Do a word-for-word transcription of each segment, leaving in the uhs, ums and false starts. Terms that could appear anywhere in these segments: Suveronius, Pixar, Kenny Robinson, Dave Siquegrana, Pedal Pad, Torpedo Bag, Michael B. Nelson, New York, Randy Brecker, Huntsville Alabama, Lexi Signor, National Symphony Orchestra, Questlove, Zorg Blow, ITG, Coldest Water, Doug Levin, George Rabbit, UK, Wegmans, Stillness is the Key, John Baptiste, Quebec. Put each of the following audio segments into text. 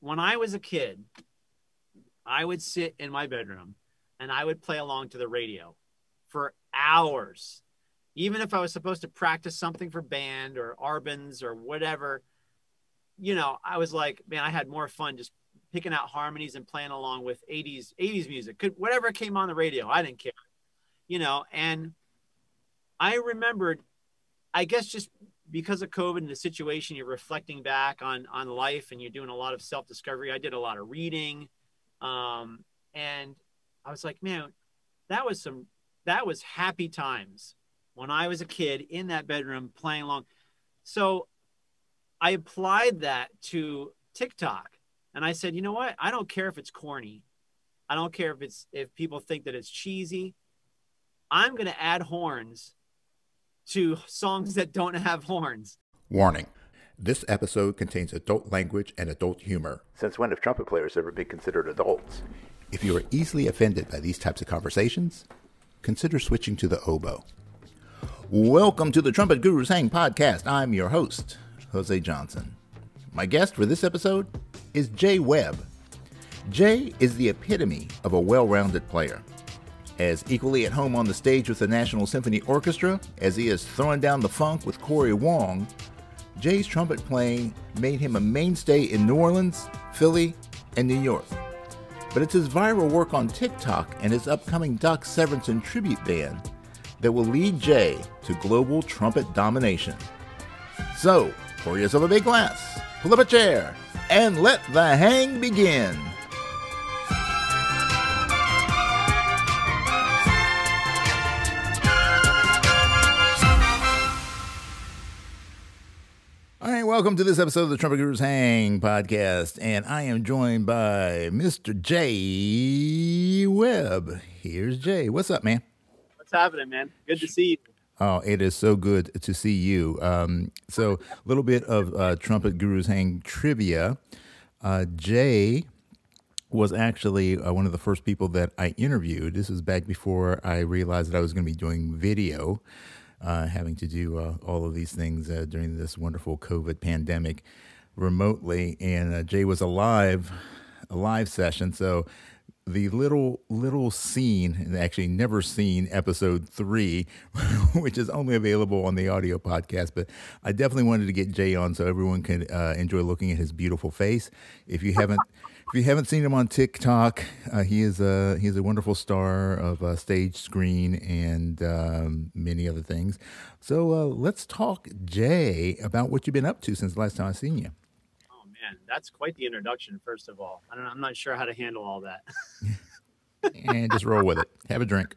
when I was a kid, I would sit in my bedroom and I would play along to the radio for hours. Even if I was supposed to practice something for band or Arban's or whatever, you know, I was like, man, I had more fun just picking out harmonies and playing along with eighties, eighties music. Could, whatever came on the radio, I didn't care, you know. And I remembered, I guess just because of COVID and the situation, you're reflecting back on, on life and you're doing a lot of self-discovery. I did a lot of reading. Um, and I was like, man, that was some, that was happy times when I was a kid in that bedroom playing along. So I applied that to TikTok and I said, you know what? I don't care if it's corny. I don't care if it's, if people think that it's cheesy. I'm going to add horns to songs that don't have horns. Warning. This episode contains adult language and adult humor. Since when have trumpet players ever been considered adults? If you are easily offended by these types of conversations, consider switching to the oboe. Welcome to the Trumpet Gurus Hang Podcast. I'm your host, Jose Johnson. My guest for this episode is Jay Webb. Jay is the epitome of a well-rounded player. As equally at home on the stage with the National Symphony Orchestra as he is throwing down the funk with Cory Wong, Jay's trumpet playing made him a mainstay in New Orleans, Philly, and New York. But it's his viral work on TikTok and his upcoming Doc Severinsen tribute band that will lead Jay to global trumpet domination. So, pour yourself a big glass, pull up a chair, and let the hang begin. All right, welcome to this episode of the Trumpet Gurus Hang Podcast, and I am joined by Mister Jay Webb. Here's Jay. What's up, man? What's happening, man? Good to see you. Oh, it is so good to see you. Um, so a little bit of uh, Trumpet Gurus Hang trivia. Uh, Jay was actually uh, one of the first people that I interviewed. This was back before I realized that I was going to be doing video. Uh, having to do uh, all of these things uh, during this wonderful COVID pandemic remotely. And uh, Jay was alive, a live session. So the little, little seen, and actually never seen episode three, which is only available on the audio podcast. But I definitely wanted to get Jay on so everyone can uh, enjoy looking at his beautiful face. If you haven't... If you haven't seen him on TikTok, uh, he is a he is a wonderful star of uh, stage, screen, and um, many other things. So uh, let's talk, Jay, about what you've been up to since the last time I seen you. Oh man, that's quite the introduction. First of all, I don't, I'm not sure how to handle all that. And just roll with it. Have a drink.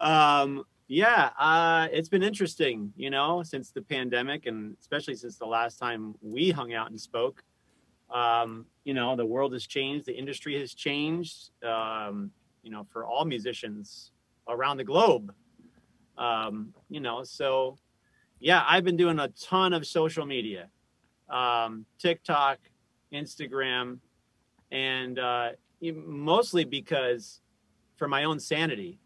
Um, yeah, uh, it's been interesting, you know, since the pandemic, and especially since the last time we hung out and spoke. Um, you know, the world has changed. The industry has changed, um, you know, for all musicians around the globe, um, you know, so yeah, I've been doing a ton of social media, um, TikTok, Instagram, and, uh, mostly because for my own sanity,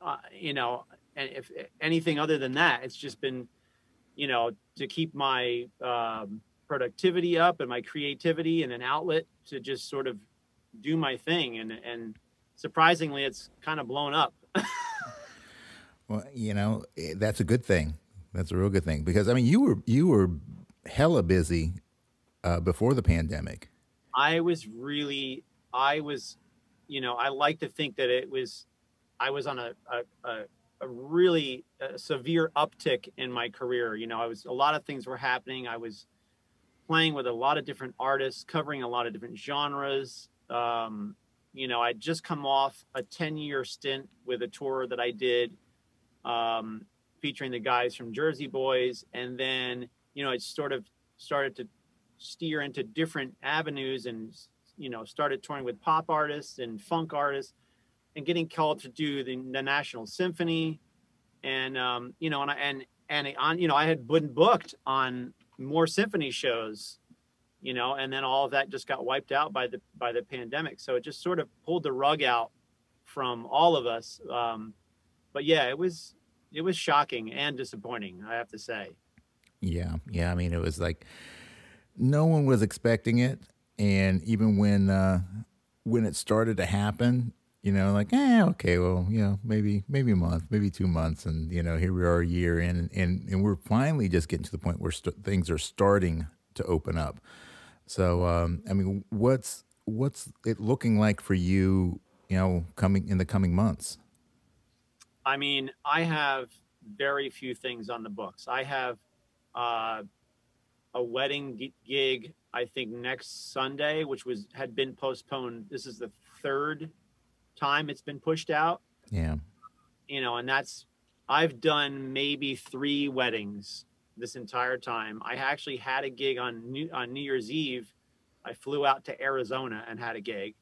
uh, you know, and if anything other than that, it's just been, you know, to keep my, um, productivity up and my creativity and an outlet to just sort of do my thing. And, and surprisingly, it's kind of blown up. Well, you know, that's a good thing. That's a real good thing, because I mean, you were, you were hella busy, uh, before the pandemic. I was really, I was, you know, I like to think that it was, I was on a, a, a, a really a severe uptick in my career. You know, I was, a lot of things were happening. I was playing with a lot of different artists, covering a lot of different genres. Um, you know, I'd just come off a ten year stint with a tour that I did, um, featuring the guys from Jersey Boys. And then, you know, I sort of started to steer into different avenues and, you know, started touring with pop artists and funk artists and getting called to do the, the National Symphony. And, um, you know, and, I, and, and on, you know, I had been booked on more symphony shows, you know, and then all of that just got wiped out by the, by the pandemic. So it just sort of pulled the rug out from all of us. Um, but yeah, it was, it was shocking and disappointing, I have to say. Yeah. Yeah. I mean, it was like, no one was expecting it. And even when uh, when it started to happen, you know, like, eh, okay, well, you know, maybe maybe a month, maybe two months, and you know, here we are a year in, and and, and we're finally just getting to the point where st things are starting to open up. So, um, I mean, what's what's it looking like for you, you know, coming in the coming months? I mean, I have very few things on the books. I have uh, a wedding gig, I think next Sunday, which was had been postponed. This is the third time it's been pushed out. Yeah, you know, and that's I've done maybe three weddings this entire time. I actually had a gig on New, on New Year's Eve. I flew out to Arizona and had a gig,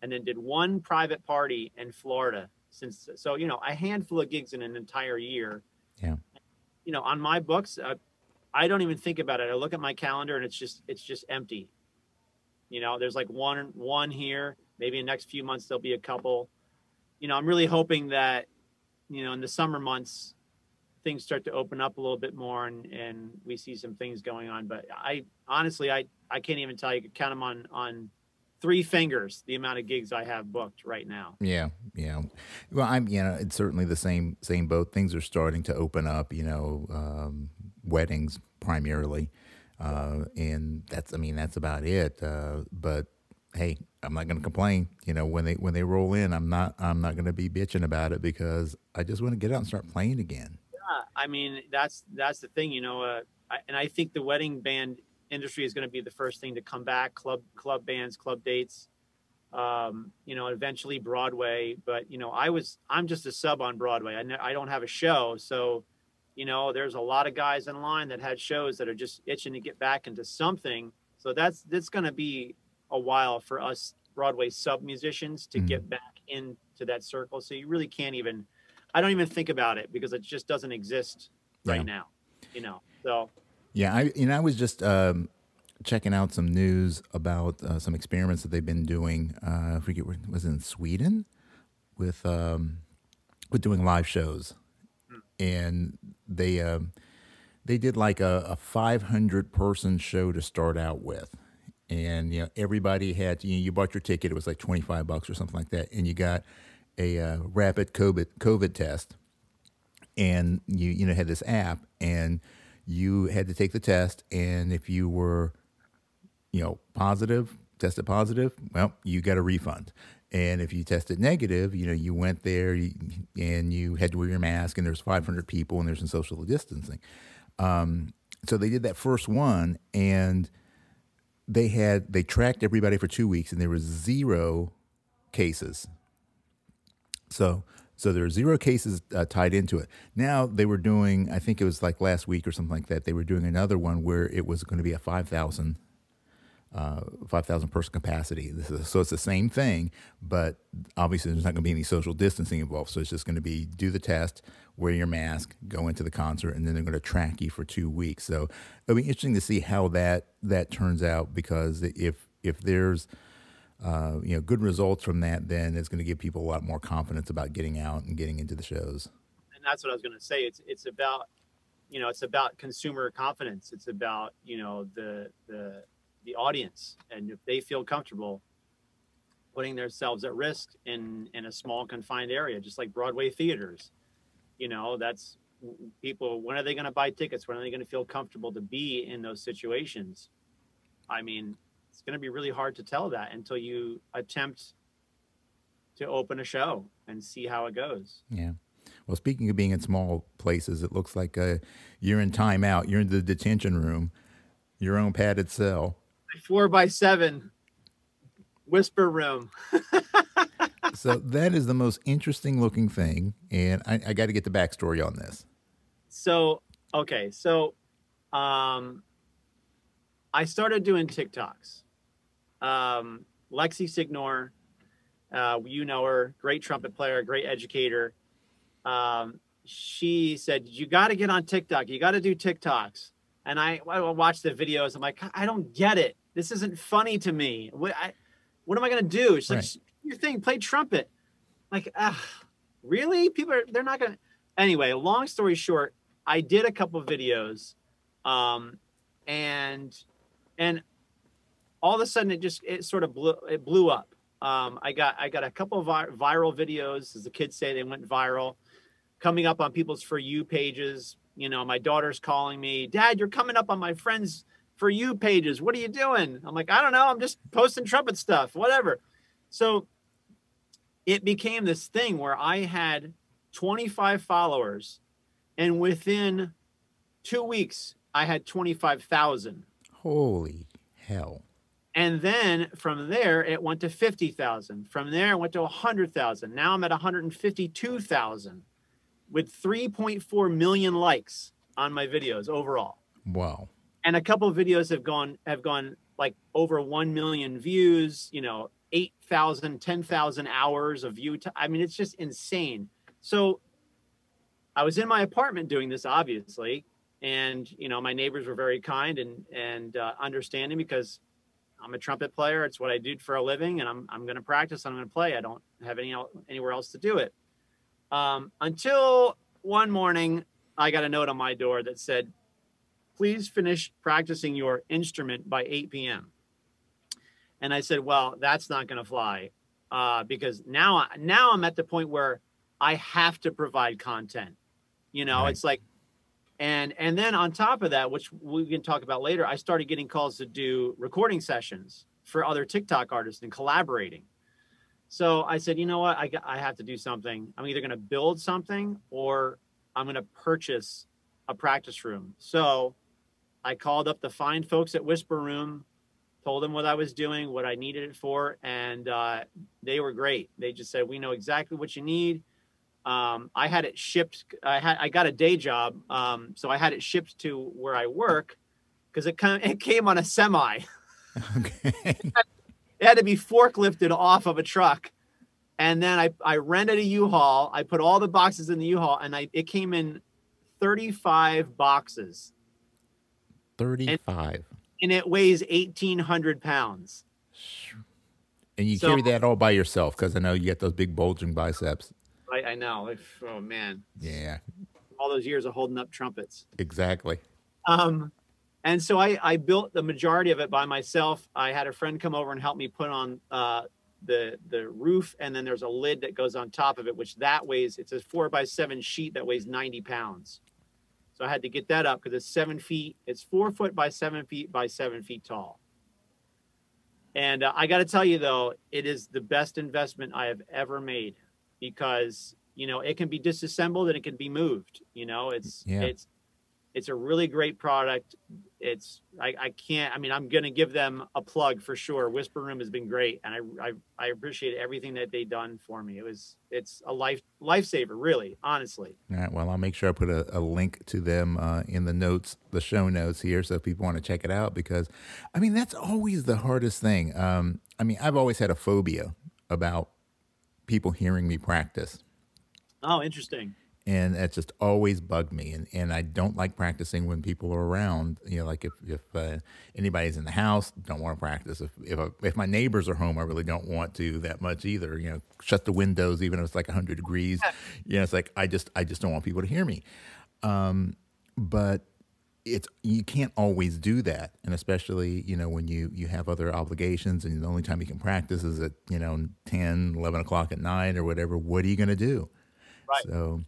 and then did one private party in Florida. Since so, you know, a handful of gigs in an entire year. Yeah, you know, on my books, uh, I don't even think about it. I look at my calendar and it's just it's just empty. You know, there's like one one here. Maybe in the next few months there'll be a couple. You know, I'm really hoping that, you know, in the summer months, things start to open up a little bit more and and we see some things going on. But I honestly, I I can't even tell you. You could count them on on three fingers the amount of gigs I have booked right now. Yeah, yeah. Well, I'm, you know, it's certainly the same same boat. Things are starting to open up. You know, um, weddings primarily, uh, and that's I mean that's about it. Uh, but hey, I'm not going to complain. You know, when they when they roll in, I'm not I'm not going to be bitching about it because I just want to get out and start playing again. Yeah, I mean that's that's the thing. You know, uh, I, and I think the wedding band industry is going to be the first thing to come back. Club, club bands, club dates, um, you know, eventually Broadway. But, you know, I was, I'm just a sub on Broadway. I, I don't have a show. So, you know, there's a lot of guys in line that had shows that are just itching to get back into something. So that's, that's going to be a while for us Broadway sub musicians to mm-hmm. get back into that circle. So you really can't even, I don't even think about it because it just doesn't exist right, right now, you know, so. Yeah, I, you know, I was just um, checking out some news about uh, some experiments that they've been doing. Uh, I forget where it was in Sweden with um, with doing live shows, mm. and they uh, they did like a, a five hundred person show to start out with, and you know everybody had you know, you bought your ticket. It was like twenty five bucks or something like that, and you got a uh, rapid COVID COVID test, and you you know had this app and you had to take the test, and if you were, you know, positive, tested positive, well, you got a refund. And if you tested negative, you know, you went there and you had to wear your mask, and there's five hundred people, and there's some social distancing. Um, so they did that first one, and they had they tracked everybody for two weeks, and there were zero cases. So. So there are zero cases uh, tied into it. Now they were doing, I think it was like last week or something like that, they were doing another one where it was going to be a five thousand uh, five thousand person capacity. This is, so it's the same thing, but obviously there's not going to be any social distancing involved. So it's just going to be do the test, wear your mask, go into the concert, and then they're going to track you for two weeks. So it'll be interesting to see how that, that turns out, because if, if there's... Uh, you know, good results from that, then it's going to give people a lot more confidence about getting out and getting into the shows. And that's what I was going to say. It's it's about, you know, it's about consumer confidence. It's about, you know, the the the audience, and if they feel comfortable putting themselves at risk in in a small confined area, just like Broadway theaters, you know, that's people. When are they going to buy tickets? When are they going to feel comfortable to be in those situations? I mean, it's going to be really hard to tell that until you attempt to open a show and see how it goes. Yeah. Well, speaking of being in small places, it looks like uh, you're in timeout. You're in the detention room, your own padded cell. Four by seven, whisper room. So that is the most interesting looking thing. And I, I got to get the backstory on this. So, okay. So, um, I started doing TikToks. Um, Lexi Signor, uh, you know her, great trumpet player, great educator. Um, she said, you got to get on TikTok. You got to do TikToks. And I, I watched the videos. I'm like, I don't get it. This isn't funny to me. What, I, what am I going to do? She's like, do your thing, play trumpet. I'm like, ah, really? People are, they're not going to. Anyway, long story short, I did a couple videos. Um, and... And all of a sudden it just, it sort of blew, it blew up. Um, I got, I got a couple of vi- viral videos, as the kids say, they went viral, coming up on people's For You pages. You know, my daughter's calling me, Dad, you're coming up on my friend's For You pages. What are you doing? I'm like, I don't know. I'm just posting trumpet stuff, whatever. So it became this thing where I had twenty-five followers, and within two weeks I had twenty-five thousand. Holy hell. And then from there, it went to fifty thousand. From there, it went to one hundred thousand. Now I'm at one hundred fifty-two thousand with three point four million likes on my videos overall. Wow. And a couple of videos have gone, have gone like over one million views, you know, eight thousand, ten thousand hours of view. I mean, it's just insane. So I was in my apartment doing this, obviously. And, you know, my neighbors were very kind and, and uh, understanding, because I'm a trumpet player. It's what I do for a living, and I'm, I'm going to practice. I'm going to play. I don't have any anywhere else to do it. Um, until one morning, I got a note on my door that said, please finish practicing your instrument by eight p m And I said, well, that's not going to fly, uh, because now, I, now I'm at the point where I have to provide content, you know, right. It's like, And and then on top of that, which we can talk about later, I started getting calls to do recording sessions for other TikTok artists and collaborating. So I said, you know what, I, I have to do something. I'm either going to build something or I'm going to purchase a practice room. So I called up the fine folks at Whisper Room, told them what I was doing, what I needed it for, and uh, they were great. They just said, we know exactly what you need. Um, I had it shipped. I had, I got a day job. Um, so I had it shipped to where I work, because it kind of, it came on a semi. Okay. it, had, it had to be forklifted off of a truck. And then I, I rented a U-Haul. I put all the boxes in the U-Haul, and I, it came in thirty-five boxes. thirty-five. And, and it weighs eighteen hundred pounds. And you so, carry that all by yourself, because I know you got those big bulging biceps. I, I know. Like, oh, man. Yeah. All those years of holding up trumpets. Exactly. Um, and so I, I built the majority of it by myself. I had a friend come over and help me put on uh, the, the roof. And then there's a lid that goes on top of it, which that weighs, it's a four by seven sheet that weighs ninety pounds. So I had to get that up, because it's seven feet. It's four foot by seven feet by seven feet tall. And uh, I got to tell you, though, it is the best investment I have ever made. Because, you know, it can be disassembled and it can be moved. You know, it's, yeah. it's, it's a really great product. It's, I, I can't, I mean, I'm going to give them a plug for sure. Whisper Room has been great. And I, I, I appreciate everything that they've done for me. It was, it's a life, lifesaver, really, honestly. All right. Well, I'll make sure I put a, a link to them uh, in the notes, the show notes here. So if people want to check it out, because I mean, that's always the hardest thing. Um, I mean, I've always had a phobia about people hearing me practice. Oh, interesting. And that just always bugged me. And, and I don't like practicing when people are around, you know, like if, if uh, anybody's in the house, don't want to practice. If, if, a, if my neighbors are home, I really don't want to that much either, you know, shut the windows, even if it's like a hundred degrees, you know, it's like, I just, I just don't want people to hear me. Um, but it's, you can't always do that. And especially, you know, when you, you have other obligations and the only time you can practice is at, you know, ten, eleven o'clock at night or whatever, what are you going to do? Right. So,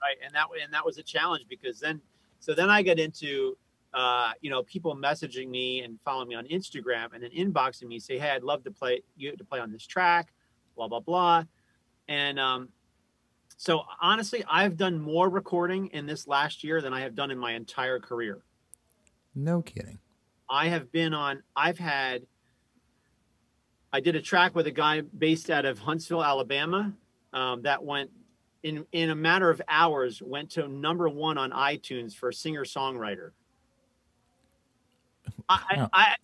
right. And that, and that was a challenge, because then, so then I got into, uh, you know, people messaging me and following me on Instagram and then inboxing me, say, hey, I'd love to play you to play on this track, blah, blah, blah. And, um, so honestly, I've done more recording in this last year than I have done in my entire career. No kidding. I have been on, I've had, I did a track with a guy based out of Huntsville, Alabama, um, that went in, in a matter of hours, went to number one on iTunes for singer-songwriter. I, I,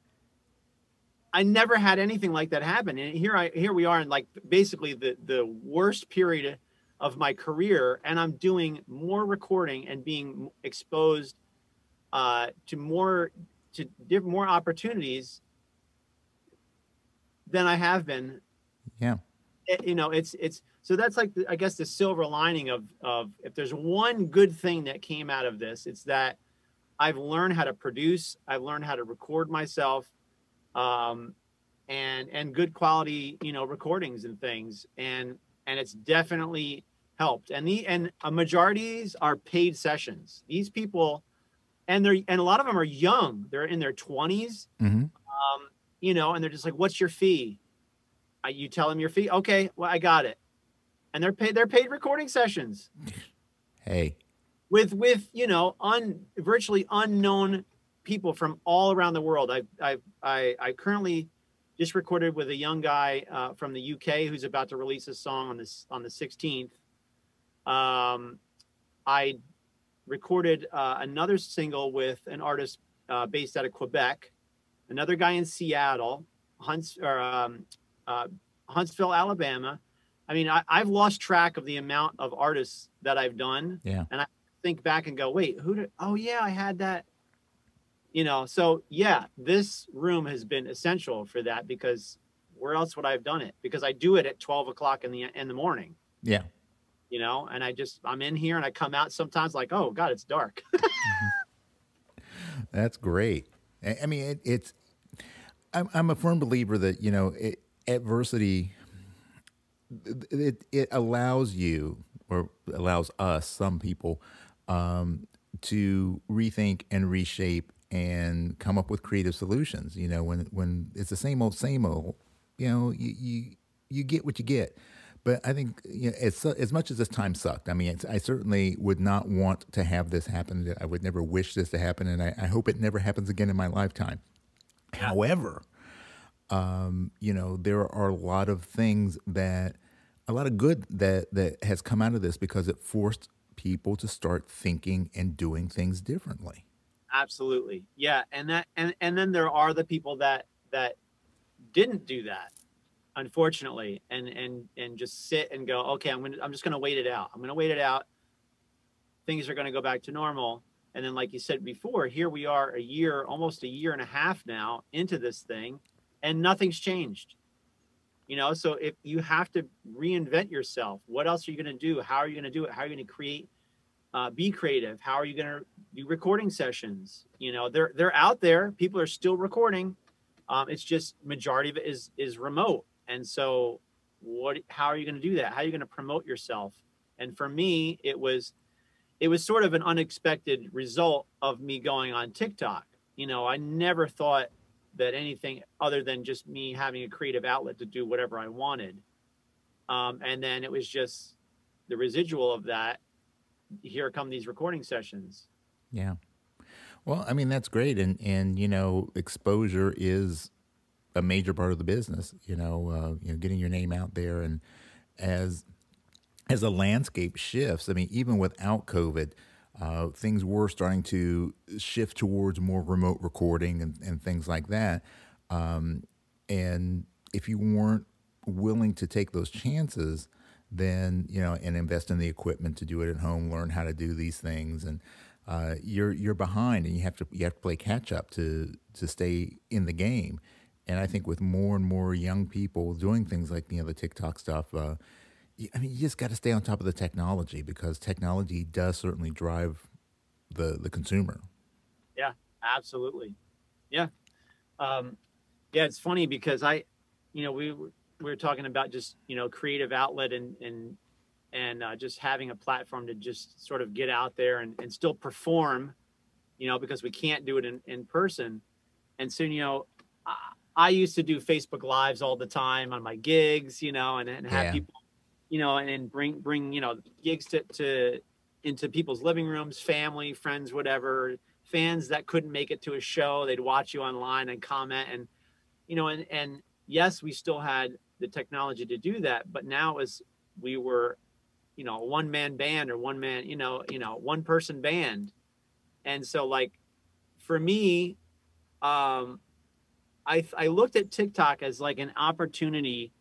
I never had anything like that happen. And here I, here we are in like basically the, the worst period of my career, and I'm doing more recording and being exposed uh, to more to give more opportunities than I have been. Yeah, it, you know, it's it's so that's like the, I guess the silver lining of of if there's one good thing that came out of this, it's that I've learned how to produce, I've learned how to record myself, um, and and good quality, you know, recordings and things, and and it's definitely helped. And the and a majorities are paid sessions. These people, and they're and a lot of them are young. They're in their twenties, mm-hmm. um, you know, and they're just like, "What's your fee?" I, you tell them your fee. Okay, well, I got it. And they're paid. They're paid recording sessions. Hey. With with you know un virtually unknown people from all around the world. I I I, I currently just recorded with a young guy uh, from the U K who's about to release a song on this on the sixteenth. Um, I recorded uh, another single with an artist uh, based out of Quebec, another guy in Seattle, Hunts or um, uh, Huntsville, Alabama. I mean, I, I've lost track of the amount of artists that I've done. Yeah. And I think back and go, wait, who did, oh yeah, I had that, you know? So yeah, this room has been essential for that, because where else would I have done it? Because I do it at twelve o'clock in the, in the morning. Yeah. You know, and I just, I'm in here and I come out sometimes like, oh God, it's dark. That's great. I mean, it, it's, I'm, I'm a firm believer that, you know, it, adversity, It, it allows you, or allows us, some people, um, to rethink and reshape and come up with creative solutions. You know, when, when it's the same old, same old, you know, you, you, you get what you get. But I think, you know, as, as much as this time sucked, I mean, it's, I certainly would not want to have this happen. I would never wish this to happen. And I, I hope it never happens again in my lifetime. However, um, you know, there are a lot of things that, a lot of good that, that has come out of this, because it forced people to start thinking and doing things differently. Absolutely. Yeah. And that, and, and then there are the people that, that didn't do that, unfortunately, and, and, and just sit and go, okay, I'm going to, I'm just going to wait it out. I'm going to wait it out. Things are going to go back to normal. And then, like you said before, here we are a year, almost a year and a half now into this thing, and nothing's changed. You know, so if you have to reinvent yourself, what else are you going to do? How are you going to do it? How are you going to create, uh, be creative? How are you going to do recording sessions? You know, they're, they're out there. People are still recording. Um, it's just majority of it is, is remote. And so what, how are you going to do that? How are you going to promote yourself? And for me, it was, it was sort of an unexpected result of me going on TikTok. You know, I never thought that anything other than just me having a creative outlet to do whatever I wanted. Um, and then it was just the residual of that. Here come these recording sessions. Yeah. Well, I mean, that's great. And, and, you know, exposure is a major part of the business, you know, uh, you know, getting your name out there. And as, as the landscape shifts, I mean, even without COVID, Uh, things were starting to shift towards more remote recording and, and things like that. Um, and if you weren't willing to take those chances, then, you know, and invest in the equipment to do it at home, learn how to do these things, and uh, you're you're behind, and you have to you have to play catch up to to stay in the game. And I think with more and more young people doing things like, you know, the TikTok stuff, Uh, I mean, you just got to stay on top of the technology, because technology does certainly drive the the consumer. Yeah, absolutely. Yeah, um, yeah. It's funny because I, you know, we we were talking about just, you know, creative outlet and and and uh, just having a platform to just sort of get out there and and still perform, you know, because we can't do it in in person. And soon, you know, I, I used to do Facebook Lives all the time on my gigs, you know, and and have yeah. people. You know, and, and bring, bring, you know, gigs to, to, into people's living rooms, family, friends, whatever, fans that couldn't make it to a show, they'd watch you online and comment. And, you know, and, and yes, we still had the technology to do that, but now as we were, you know, a one man band or one man, you know, you know, one person band. And so, like, for me, um, I, I looked at TikTok as like an opportunity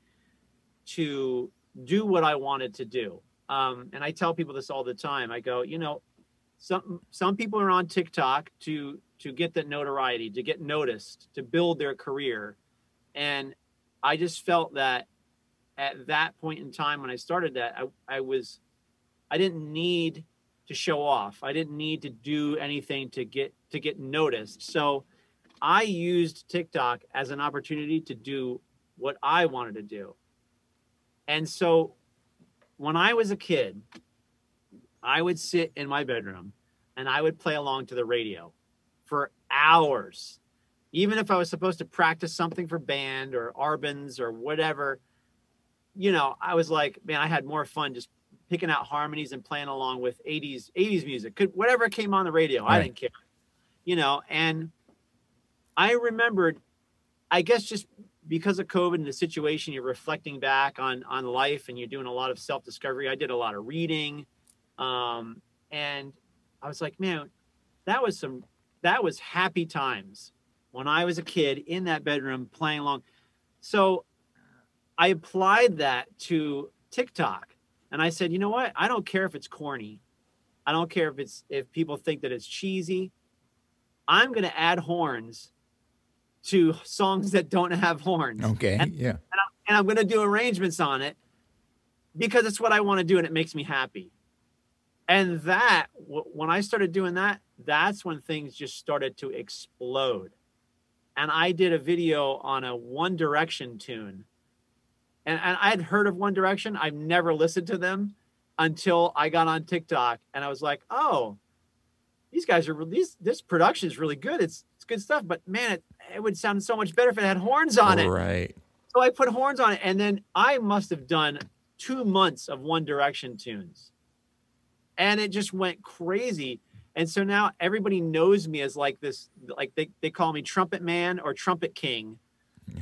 to do what I wanted to do. Um, and I tell people this all the time. I go, you know, some, some people are on TikTok to, to get that notoriety, to get noticed, to build their career. And I just felt that at that point in time, when I started that, I, I was, I didn't need to show off. I didn't need to do anything to get, to get noticed. So I used TikTok as an opportunity to do what I wanted to do. And so when I was a kid, I would sit in my bedroom and I would play along to the radio for hours. Even if I was supposed to practice something for band or Arbans or whatever, you know, I was like, man, I had more fun just picking out harmonies and playing along with eighties, eighties music. Could, whatever came on the radio, right. I didn't care, you know. And I remembered, I guess just because of COVID and the situation, you're reflecting back on, on life and you're doing a lot of self-discovery. I did a lot of reading. Um, and I was like, man, that was some, that was happy times when I was a kid in that bedroom playing along. So I applied that to TikTok and I said, you know what? I don't care if it's corny. I don't care if it's, if people think that it's cheesy. I'm going to add horns to songs that don't have horns. Okay. And, yeah. And I'm, and I'm going to do arrangements on it because it's what I want to do and it makes me happy. And that, w when I started doing that, that's when things just started to explode. And I did a video on a One Direction tune. And, and I had heard of One Direction. I've never listened to them until I got on TikTok. And I was like, oh, these guys are, these, this production is really good. It's, it's good stuff. But man, it, it would sound so much better if it had horns on it. Right. So I put horns on it. And then I must have done two months of One Direction tunes. And it just went crazy. And so now everybody knows me as like this, like they, they call me Trumpet Man or Trumpet King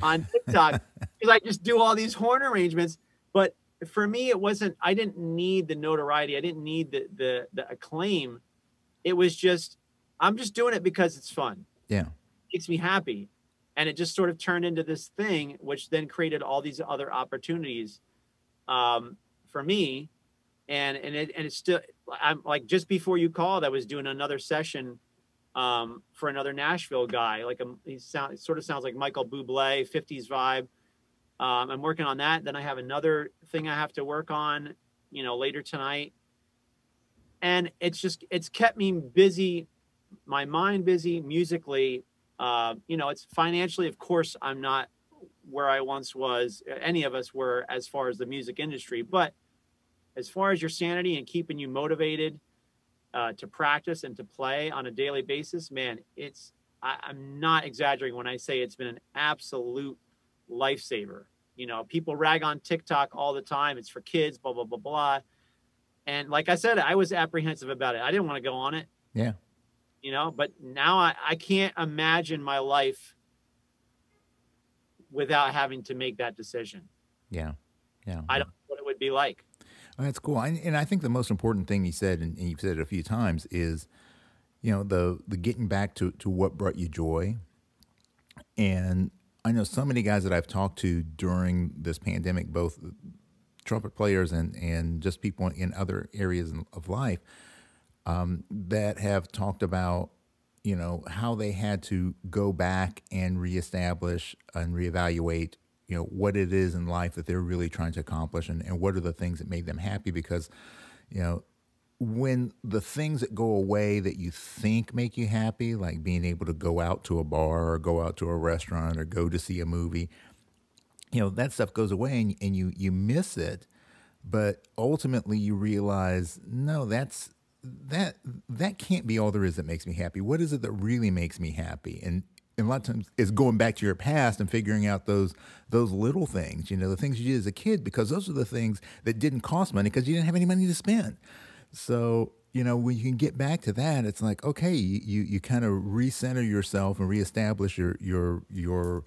on TikTok because I just do all these horn arrangements. But for me, it wasn't, I didn't need the notoriety. I didn't need the, the, the acclaim. It was just, I'm just doing it because it's fun. Yeah. It makes me happy. And it just sort of turned into this thing, which then created all these other opportunities um, for me. And, and it, and it's still, I'm like, just before you called, I was doing another session um, for another Nashville guy. Like a, he sound, it sort of sounds like Michael Bublé, fifties vibe. Um, I'm working on that. Then I have another thing I have to work on, you know, later tonight. And it's just, it's kept me busy, my mind busy musically. Uh, you know, it's financially, of course, I'm not where I once was, any of us were as far as the music industry, but as far as your sanity and keeping you motivated uh, to practice and to play on a daily basis, man, it's, I, I'm not exaggerating when I say it's been an absolute lifesaver. You know, people rag on TikTok all the time. It's for kids, blah, blah, blah, blah. And like I said, I was apprehensive about it. I didn't want to go on it. Yeah. You know, but now I, I can't imagine my life without having to make that decision. Yeah. Yeah. I don't know what it would be like. That's cool. And, and I think the most important thing you said, and you've said it a few times, is, you know, the, the getting back to, to what brought you joy. And I know so many guys that I've talked to during this pandemic, both trumpet players and, and just people in other areas of life, um, that have talked about, you know, how they had to go back and reestablish and reevaluate, you know, what it is in life that they're really trying to accomplish, and, and what are the things that made them happy. Because, you know, when the things that go away that you think make you happy, like being able to go out to a bar or go out to a restaurant or go to see a movie, you know, that stuff goes away and, and you, you miss it. But ultimately you realize, no, that's, that, that can't be all there is that makes me happy. What is it that really makes me happy? And, And a lot of times it's going back to your past and figuring out those those little things, you know, the things you did as a kid, because those are the things that didn't cost money because you didn't have any money to spend. So, you know, when you can get back to that, it's like, okay, you you kind of recenter yourself and reestablish your your your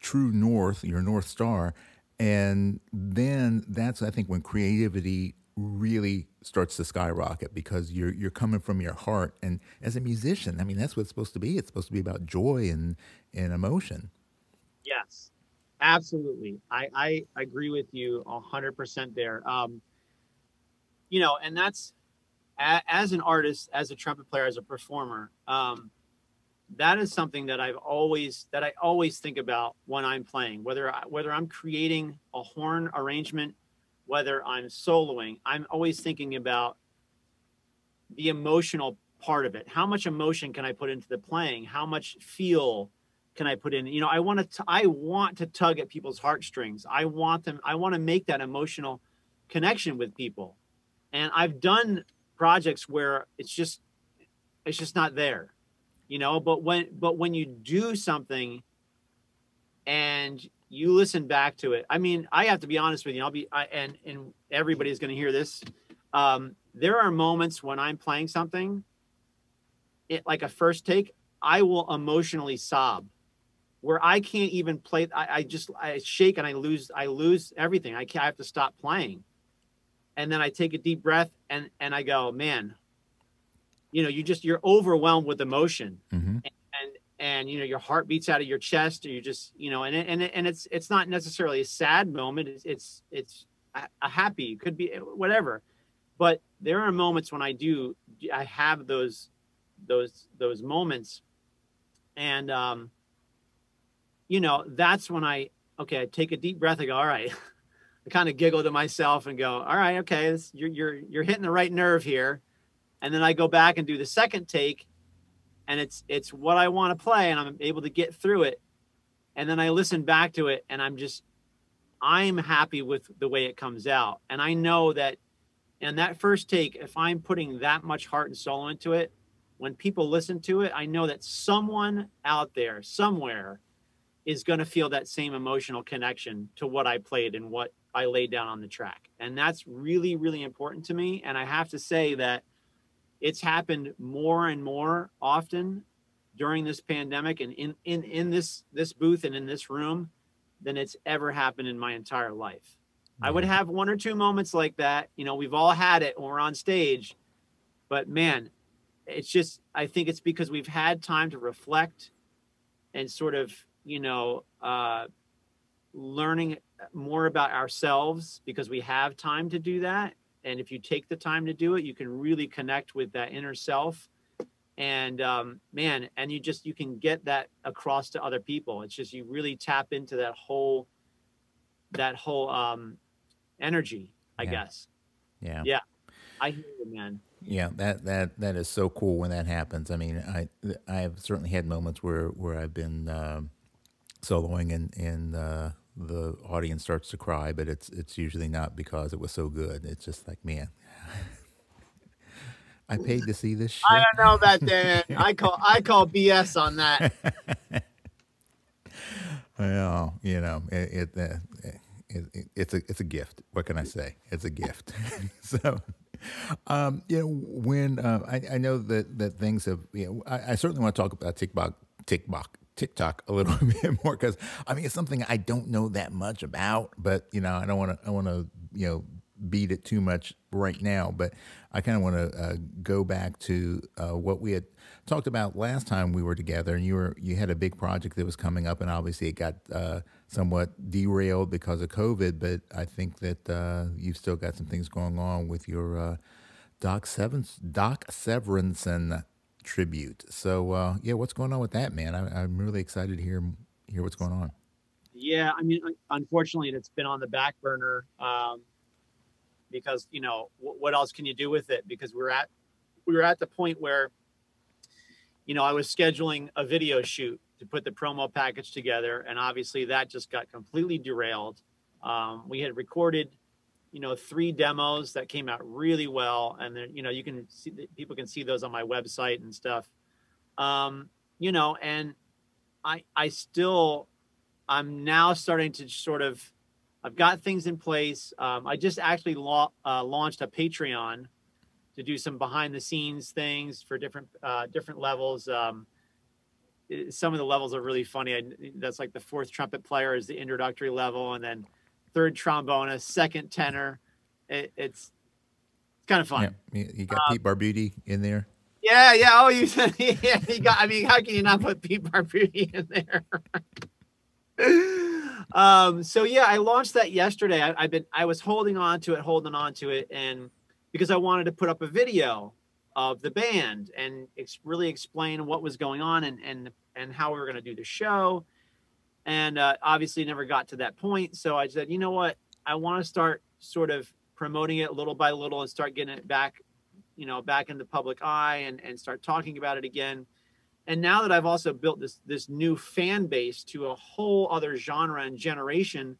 true north, your North Star. And then that's, I think, when creativity really starts to skyrocket, because you're you're coming from your heart. And as a musician, I mean, that's what it's supposed to be. It's supposed to be about joy and and emotion. Yes, absolutely. I I agree with you a hundred percent there. Um, you know, and that's a, as an artist, as a trumpet player, as a performer, um, that is something that I've always that I always think about when I'm playing, whether I, whether I'm creating a horn arrangement, whether I'm soloing, I'm always thinking about the emotional part of it. How much emotion can I put into the playing? How much feel? can I put in? You know, I want to, I want to tug at people's heartstrings. I want them, I want to make that emotional connection with people. And I've done projects where it's just, it's just not there, you know, but when, but when you do something and you listen back to it, I mean, I have to be honest with you, I'll be, I, and, and everybody's going to hear this. Um, there are moments when I'm playing something, it like a first take, I will emotionally sob where I can't even play. I, I just, I shake and I lose, I lose everything. I can't, I have to stop playing. And then I take a deep breath and, and I go, man, you know, you just, you're overwhelmed with emotion. Mm-hmm. and, and, and, you know, your heart beats out of your chest, or you just, you know, and, and, and it's, it's not necessarily a sad moment. It's, it's, it's a happy, it could be whatever, but there are moments when I do, I have those, those, those moments. And, um, you know, that's when I, okay, I take a deep breath. I go, all right. I kind of giggle to myself and go, all right, okay, this, you're, you're, you're hitting the right nerve here. And then I go back and do the second take, and it's, it's what I want to play, and I'm able to get through it. And then I listen back to it, and I'm just, I'm happy with the way it comes out. And I know that in that first take, if I'm putting that much heart and soul into it, when people listen to it, I know that someone out there somewhere is going to feel that same emotional connection to what I played and what I laid down on the track. And that's really, really important to me. And I have to say that it's happened more and more often during this pandemic and in, in, in this, this booth and in this room than it's ever happened in my entire life. Mm-hmm. I would have one or two moments like that. You know, we've all had it when we're on stage, but man, it's just, I think it's because we've had time to reflect and sort of, you know, uh, learning more about ourselves because we have time to do that. And if you take the time to do it, you can really connect with that inner self. And um, man, and you just, you can get that across to other people. It's just, you really tap into that whole, that whole um, energy, I yeah. guess. Yeah. Yeah. I hear you, man. Yeah, that, that, that is so cool when that happens. I mean, I, I have certainly had moments where, where I've been uh, soloing and, and, uh, the audience starts to cry, but it's it's usually not because it was so good. It's just like, man, I paid to see this shit. I don't know that, Dan. I call I call B S on that. Well, you know, it it, it it it's a it's a gift. What can I say? It's a gift. So, um, you know, when uh, I I know that that things have. You know, I, I certainly want to talk about TikTok TikTok. TikTok a little bit more, because I mean it's something I don't know that much about, but you know I don't want to I want to you know beat it too much right now, but I kind of want to uh, go back to uh, what we had talked about last time we were together, and you were you had a big project that was coming up, and obviously it got uh, somewhat derailed because of COVID, but I think that uh, you've still got some things going on with your uh, Doc Severinsen Doc Severinsen tribute. So uh yeah, what's going on with that, man? I, I'm really excited to hear hear what's going on. Yeah, I mean, unfortunately it's been on the back burner um because you know w what else can you do with it, because we're at we were at the point where you know I was scheduling a video shoot to put the promo package together, and obviously that just got completely derailed. Um we had recorded you know, three demos that came out really well. And then, you know, you can see people can see those on my website and stuff. Um, you know, and I, I still, I'm now starting to sort of, I've got things in place. Um, I just actually la uh, launched a Patreon to do some behind the scenes things for different, uh, different levels. Um, it, some of the levels are really funny. I, that's like the fourth trumpet player is the introductory level. And then third trombonist, second tenor. It, it's, it's kind of fun. Yeah. You got um, Pete Barbuti in there. Yeah. Yeah. Oh, you said, yeah, you got, I mean, how can you not put Pete Barbuti in there? um, so yeah, I launched that yesterday. I, I've been, I was holding on to it, holding on to it. And because I wanted to put up a video of the band and ex really explain what was going on and, and, and how we were going to do the show. And uh, obviously never got to that point. So I said, you know what? I want to start sort of promoting it little by little and start getting it back, you know, back in the public eye and, and start talking about it again. And now that I've also built this this new fan base to a whole other genre and generation,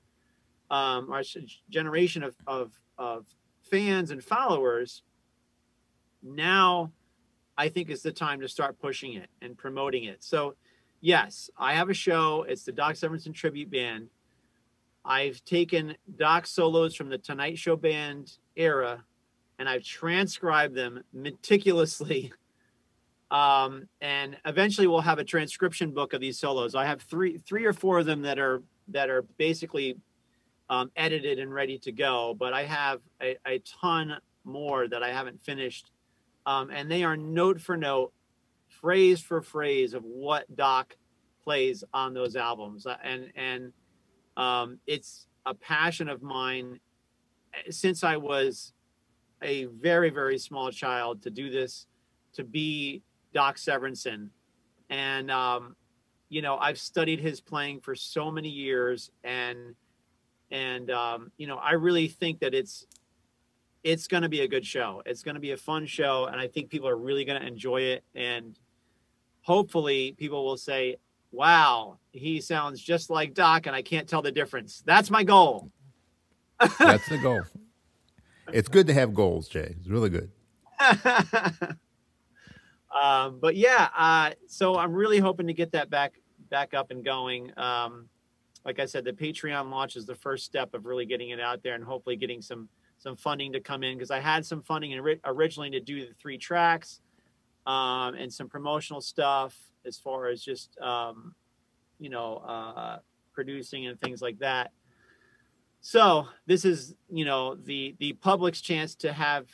um, or generation of, of of fans and followers, now I think it's the time to start pushing it and promoting it. So, yes, I have a show. It's the Doc Severinsen Tribute Band. I've taken Doc solos from the Tonight Show Band era, and I've transcribed them meticulously. Um, and eventually we'll have a transcription book of these solos. I have three, three or four of them that are, that are basically, um, edited and ready to go, but I have a, a ton more that I haven't finished. Um, and they are note for note, phrase for phrase of what Doc plays on those albums. And, and, um, it's a passion of mine since I was a very, very small child to do this, to be Doc Severinsen. And, um, you know, I've studied his playing for so many years, and, and, um, you know, I really think that it's, it's going to be a good show. It's going to be a fun show. And I think people are really going to enjoy it. And hopefully people will say, wow, he sounds just like Doc and I can't tell the difference. That's my goal. That's the goal. It's good to have goals, Jay. It's really good. Um, but yeah, uh, so I'm really hoping to get that back, back up and going. Um, like I said, the Patreon launch is the first step of really getting it out there and hopefully getting some, some funding to come in. Cause I had some funding originally to do the three tracks, um, and some promotional stuff as far as just, um, you know, uh, producing and things like that. So this is, you know, the, the public's chance to have,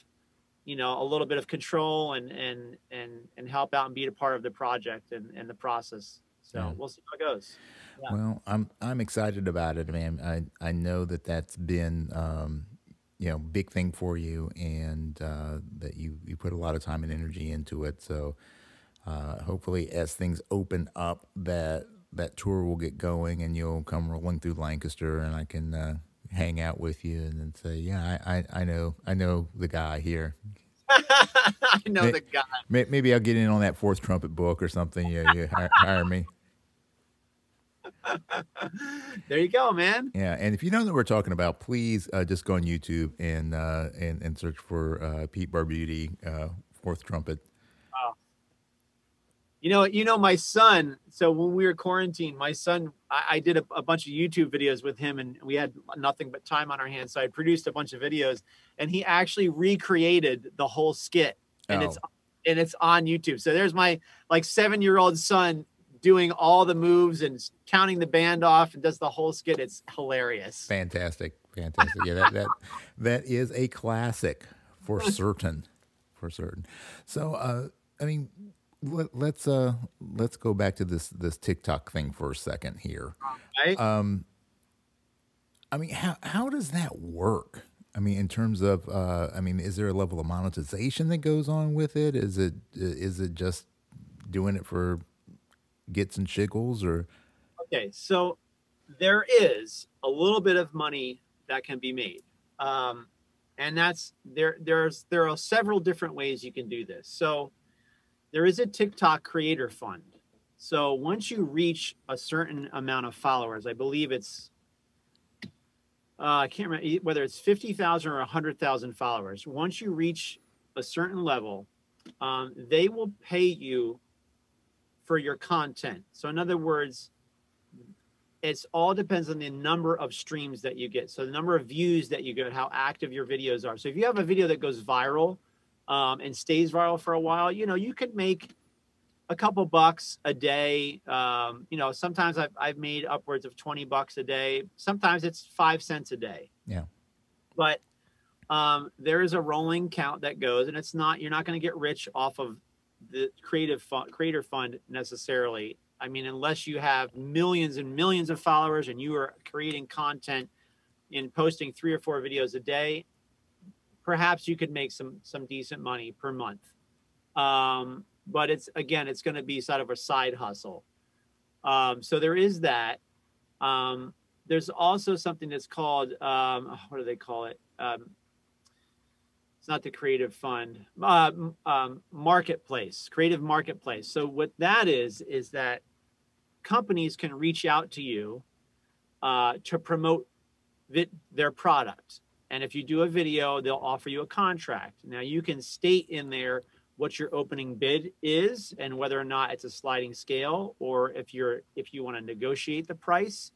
you know, a little bit of control and, and, and, and help out and be a part of the project and, and the process. So yeah. We'll see how it goes. Yeah. Well, I'm, I'm excited about it, man. I, I know that that's been, um, you know, big thing for you, and, uh, that you, you put a lot of time and energy into it. So, uh, hopefully as things open up, that, that tour will get going and you'll come rolling through Lancaster and I can, uh, hang out with you and then say, yeah, I, I, I know, I know the guy here. I know maybe, the guy. Maybe I'll get in on that fourth trumpet book or something. You, you hire, hire me. There you go, man. Yeah. And if you know that we're talking about, please uh, just go on YouTube and, uh, and, and search for uh, Pete Barbuti, uh, fourth trumpet. Wow. You know, you know, my son, so when we were quarantined, my son, I, I did a, a bunch of YouTube videos with him and we had nothing but time on our hands. So I produced a bunch of videos and he actually recreated the whole skit and oh. it's, and it's on YouTube. So there's my like seven-year-old son doing all the moves and counting the band off and does the whole skit. It's hilarious. Fantastic. Fantastic. Yeah. That, that, that is a classic for certain, for certain. So, uh, I mean, Let's uh let's go back to this this TikTok thing for a second here. Right. Um, I mean, how how does that work? I mean, in terms of uh, I mean, is there a level of monetization that goes on with it? Is it is it just doing it for gits and shiggles, or? Okay, so there is a little bit of money that can be made, um, and that's there. There's there are several different ways you can do this. So. There is a TikTok creator fund. So once you reach a certain amount of followers, I believe it's, uh, I can't remember whether it's fifty thousand or one hundred thousand followers. Once you reach a certain level, um, they will pay you for your content. So in other words, it's all depends on the number of streams that you get. So the number of views that you get, how active your videos are. So if you have a video that goes viral, Um, and stays viral for a while, you know, you could make a couple bucks a day. Um, you know, sometimes I've, I've made upwards of twenty bucks a day. Sometimes it's five cents a day. Yeah. But um, there is a rolling count that goes, and it's not, you're not going to get rich off of the creative fu- creator fund necessarily. I mean, unless you have millions and millions of followers and you are creating content and posting three or four videos a day, perhaps you could make some, some decent money per month. Um, but it's, again, it's going to be sort of a side hustle. Um, so there is that. Um, there's also something that's called, um, what do they call it? Um, It's not the creative fund, uh, um, marketplace, creative marketplace. So what that is, is that companies can reach out to you uh, to promote their product. And if you do a video, they'll offer you a contract. Now you can state in there what your opening bid is and whether or not it's a sliding scale, or if you're, if you want to negotiate the price.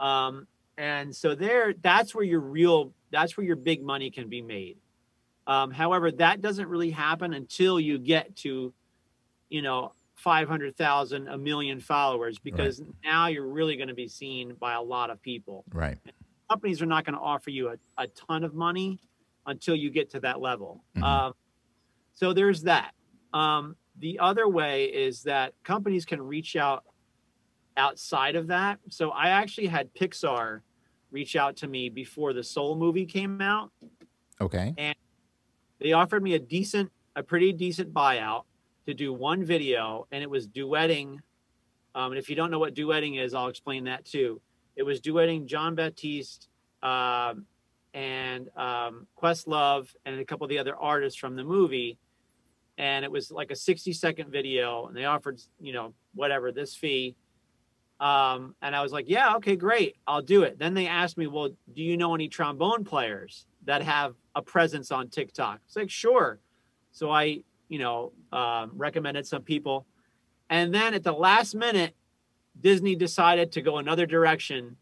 Um, and so there, that's where your real, that's where your big money can be made. Um, however, that doesn't really happen until you get to, you know, five hundred thousand, a million followers, because right. now you're really going to be seen by a lot of people. Right. And companies are not going to offer you a, a ton of money until you get to that level. Mm-hmm. Um, so there's that. Um, the other way is that companies can reach out outside of that. So I actually had Pixar reach out to me before the Soul movie came out. Okay. And they offered me a decent, a pretty decent buyout to do one video, and it was duetting. Um, and if you don't know what duetting is, I'll explain that too. It was duetting John Baptiste um, and um, Questlove and a couple of the other artists from the movie. And it was like a sixty second video, and they offered, you know, whatever, this fee. Um, and I was like, yeah, okay, great. I'll do it. Then they asked me, well, do you know any trombone players that have a presence on TikTok? It's like, sure. So I, you know, um, recommended some people. And then at the last minute, Disney decided to go another direction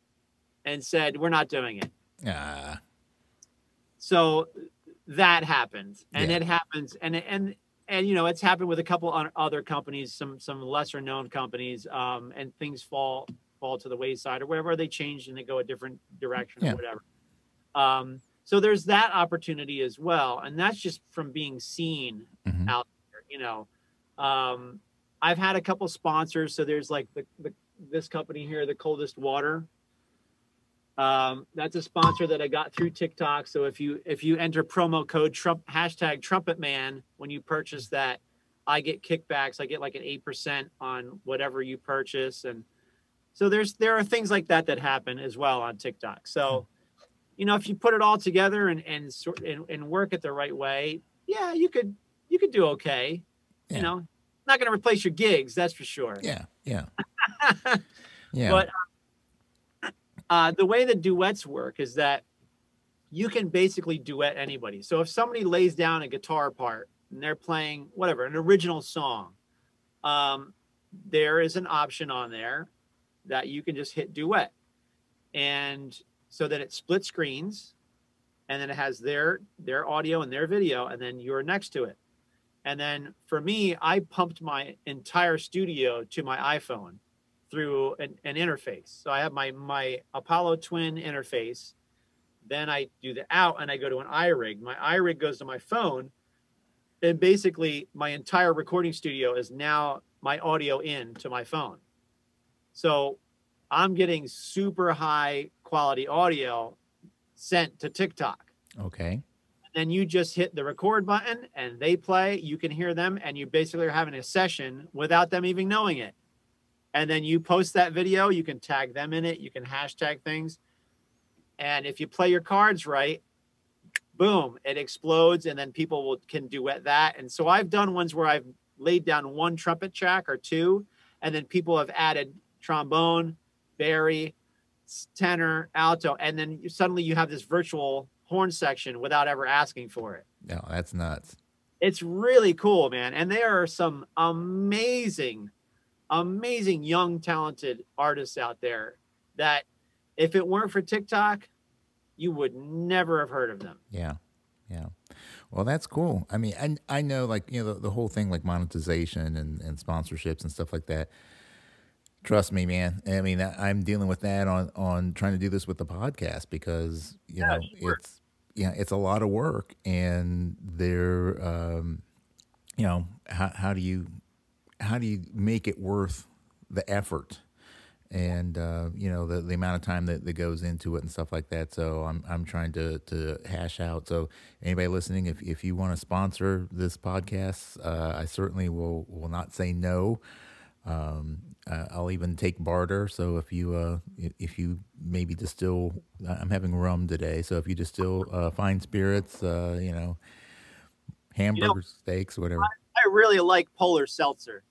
and said, we're not doing it. Uh. So that happened, and yeah. it happens. And, and, and, you know, it's happened with a couple other companies, some, some lesser known companies, um, and things fall, fall to the wayside or wherever they change and they go a different direction yeah. or whatever. Um, So there's that opportunity as well. And that's just from being seen mm-hmm. out there, you know. Um, I've had a couple sponsors. So there's like the, the, this company here, The Coldest Water. Um, that's a sponsor that I got through TikTok. So if you if you enter promo code Trump, hashtag Trumpet Man, when you purchase that, I get kickbacks. I get like an eight percent on whatever you purchase. And so there's there are things like that that happen as well on TikTok. So. Mm-hmm. You know, if you put it all together and and sort and, and work it the right way, yeah, you could you could do okay. Yeah. You know, not going to replace your gigs, that's for sure. Yeah, yeah, yeah. But uh, the way the duets work is that you can basically duet anybody. So if somebody lays down a guitar part and they're playing whatever an original song, um, there is an option on there that you can just hit duet and. So that it split screens, and then it has their their audio and their video, and then you're next to it. And then for me, I pumped my entire studio to my iPhone through an, an interface. So I have my my Apollo Twin interface. Then I do the out, and I go to an iRig. My iRig goes to my phone, and basically my entire recording studio is now my audio in to my phone. So I'm getting super high quality audio sent to TikTok. Okay. And then you just hit the record button and they play, you can hear them, and you basically are having a session without them even knowing it. And then you post that video, you can tag them in it, you can hashtag things. And if you play your cards right, boom, it explodes, and then people will can duet that. And so I've done ones where I've laid down one trumpet track or two, and then people have added trombone, Barry, tenor, alto, and then you, suddenly you have this virtual horn section without ever asking for it. No, that's nuts. It's really cool, man. And there are some amazing, amazing young, talented artists out there that if it weren't for TikTok, you would never have heard of them. Yeah. Yeah. Well, that's cool. I mean, I, I know, like, you know, the, the whole thing, like monetization and, and sponsorships and stuff like that. Trust me, man. I mean, I'm dealing with that on, on trying to do this with the podcast because, you yeah, know, sure. it's, yeah, it's a lot of work, and they're, um, you know, how, how do you, how do you make it worth the effort and, uh, you know, the, the amount of time that, that goes into it and stuff like that. So I'm, I'm trying to, to hash out. So anybody listening, if, if you want to sponsor this podcast, uh, I certainly will, will not say no. Um, uh, I'll even take barter. So if you, uh, if you maybe distill, I'm having rum today. So if you distill, uh, fine spirits, uh, you know, hamburgers, you know, steaks, whatever. I, I really like Polar Seltzer.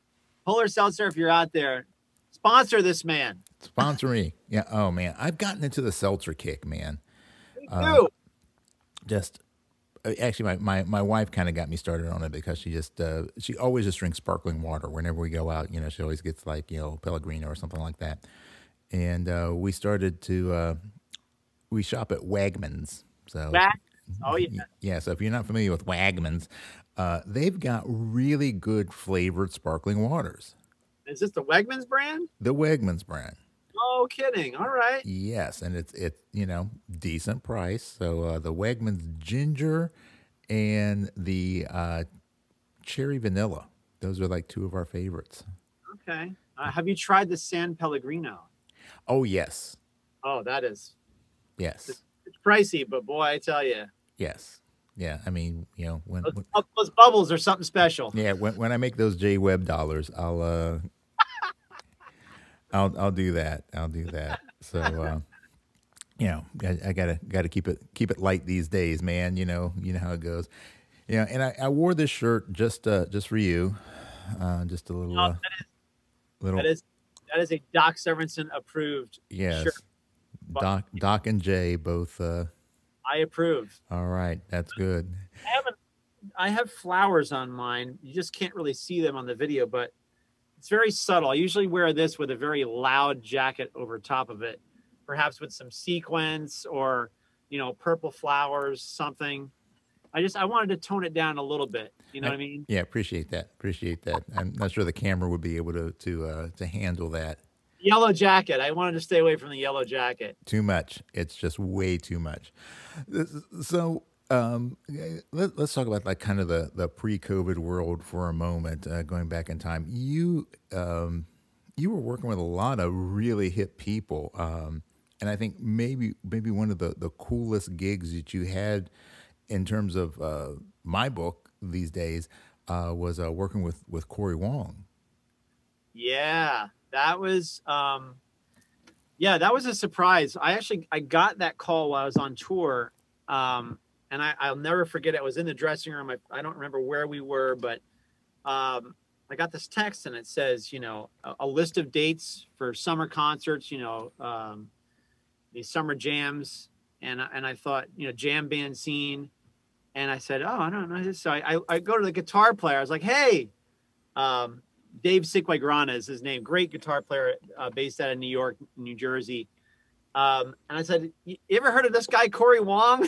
Polar Seltzer, if you're out there, sponsor this man. Sponsor me. Yeah. Oh, man. I've gotten into the seltzer kick, man. Me too. Uh, just actually, my, my, my wife kind of got me started on it because she just, uh, she always just drinks sparkling water whenever we go out. You know, she always gets like, you know, Pellegrino or something like that. And uh, we started to, uh, we shop at Wegmans. So, Back. Oh, yeah. Yeah. So if you're not familiar with Wegmans, uh, they've got really good flavored sparkling waters. Is this the Wegmans brand? The Wegmans brand. No kidding. All right. Yes, and it's it's you know, decent price. So uh, the Wegmans ginger and the uh, cherry vanilla. Those are like two of our favorites. Okay. Uh, have you tried the San Pellegrino? Oh yes. Oh, that is. Yes. It's, it's pricey, but boy, I tell you. Yes. Yeah, I mean, you know, when those, when, those bubbles are something special. Yeah, when when I make those J-Web dollars, I'll uh, I'll I'll do that. I'll do that. So, uh, you know, I, I gotta gotta keep it keep it light these days, man. You know, you know how it goes. You know, and I, I wore this shirt just uh, just for you, uh, just a little. Oh, that is, uh, little. That is that is a Doc Severinsen approved. Yes, shirt. Doc Doc and Jay both. Uh, I approve. All right, that's good. I have, a, I have flowers on mine. You just can't really see them on the video, but it's very subtle. I usually wear this with a very loud jacket over top of it, perhaps with some sequins or, you know, purple flowers, something. I just I wanted to tone it down a little bit. You know I, what I mean? Yeah, appreciate that. Appreciate that. I'm not sure the camera would be able to to uh, to handle that. Yellow jacket. I wanted to stay away from the yellow jacket. Too much. It's just way too much. So um, let, let's talk about like kind of the, the pre-COVID world for a moment, uh, going back in time. You um, you were working with a lot of really hip people, um, and I think maybe maybe one of the, the coolest gigs that you had in terms of uh, my book these days uh, was uh, working with, with Cory Wong. Yeah. That was, um, yeah, that was a surprise. I actually, I got that call while I was on tour, um, and I, I'll never forget it. I was in the dressing room. I, I don't remember where we were, but um, I got this text, and it says, you know, a, a list of dates for summer concerts, you know, um, these summer jams, and, and I thought, you know, jam band scene, and I said, oh, I don't know. So I, I, I go to the guitar player. I was like, hey, um, Dave Siquegrana is his name. Great guitar player uh, based out of New York, New Jersey. Um, and I said, you ever heard of this guy, Cory Wong?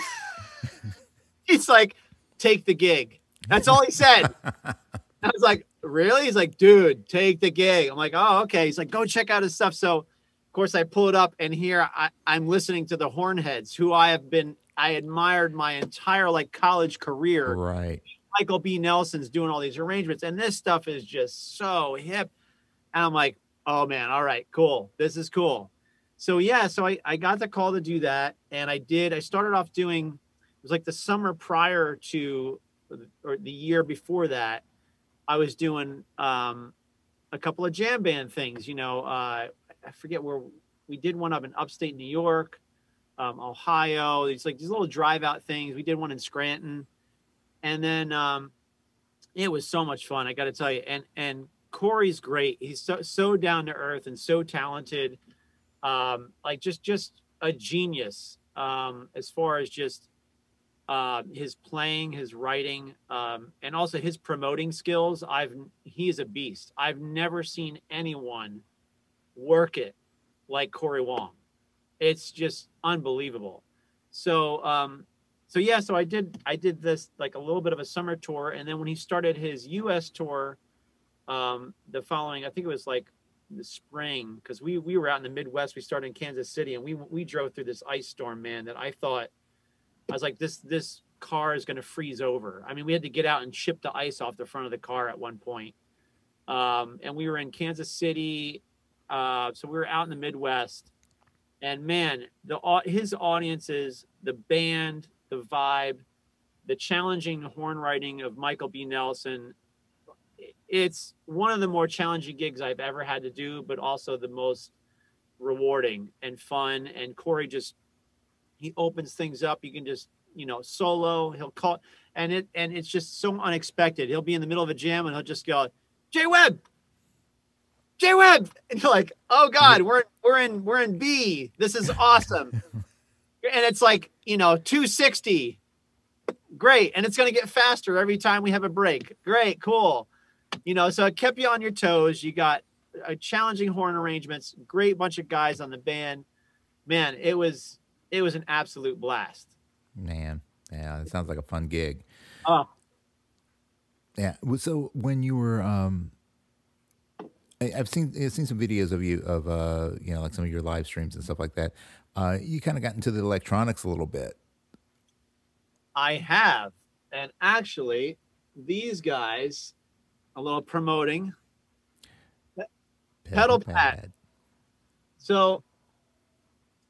He's like, take the gig. That's all he said. I was like, really? He's like, dude, take the gig. I'm like, oh, okay. He's like, go check out his stuff. So, of course, I pull it up. And here I, I'm listening to the Hornheads, who I have been, I admired my entire like college career. Right. Michael B. Nelson's doing all these arrangements, and this stuff is just so hip. And I'm like, oh man, all right, cool. This is cool. So yeah, so I, I got the call to do that. And I did, I started off doing, it was like the summer prior to, or the year before that, I was doing um, a couple of jam band things. You know, uh, I forget where, we did one up in upstate New York, um, Ohio. It's like these little drive out things. We did one in Scranton. And then um, it was so much fun, I got to tell you. And and Cory's great. He's so, so down to earth and so talented, um, like just just a genius um, as far as just uh, his playing, his writing, um, and also his promoting skills. I've he is a beast. I've never seen anyone work it like Cory Wong. It's just unbelievable. So. Um, So yeah, so I did I did this like a little bit of a summer tour, and then when he started his U S tour, um, the following, I think it was like the spring, because we we were out in the Midwest. We started in Kansas City, and we we drove through this ice storm, man. That I thought I was like this this car is going to freeze over. I mean, we had to get out and chip the ice off the front of the car at one point. Um, and we were in Kansas City, uh, so we were out in the Midwest, and man, the his audiences, the band. The vibe, the challenging horn writing of Michael B. Nelson. It's one of the more challenging gigs I've ever had to do, but also the most rewarding and fun. And Cory just he opens things up. You can just, you know, solo. He'll call, and it and it's just so unexpected. He'll be in the middle of a jam and he'll just go, J Webb, J Webb, and you're like, oh God, we're we're in we're in B. This is awesome. And it's like, you know, two sixty. Great. And it's going to get faster every time we have a break. Great. Cool. You know, so it kept you on your toes. You got a challenging horn arrangements, great bunch of guys on the band, man. It was, it was an absolute blast, man. Yeah. It sounds like a fun gig. Oh, uh, yeah. So when you were, um, I've seen, I've seen some videos of you, of, uh, you know, like some of your live streams and stuff like that. Uh, you kind of got into the electronics a little bit. I have. And actually, these guys, a little promoting, Pedal, Pedal Pad. Pad. So,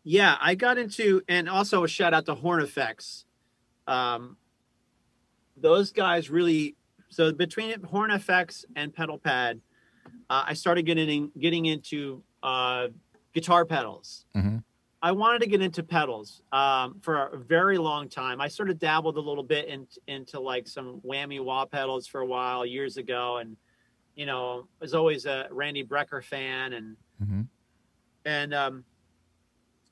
yeah, I got into, and also a shout out to HornFX. Um, those guys really, so between HornFX and Pedal Pad, uh, I started getting, getting into uh, guitar pedals. Mm-hmm. I wanted to get into pedals um, for a very long time. I sort of dabbled a little bit in, into like some whammy wah pedals for a while years ago. And, you know, I was always a Randy Brecker fan. And, mm-hmm. and um,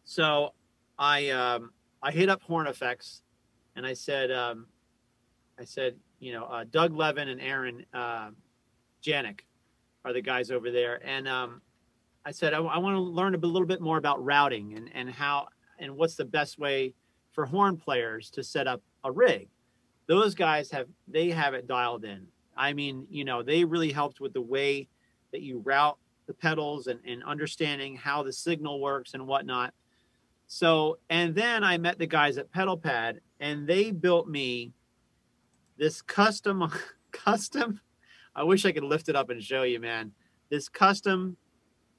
so I, um, I hit up HornFX and I said, um, I said, you know, uh, Doug Levin and Aaron uh, Janik are the guys over there. And, um, I said, I, I want to learn a little bit more about routing and, and how and what's the best way for horn players to set up a rig. Those guys have, they have it dialed in. I mean, you know, they really helped with the way that you route the pedals and, and understanding how the signal works and whatnot. So, and then I met the guys at Pedal Pad and they built me this custom, custom, I wish I could lift it up and show you, man, this custom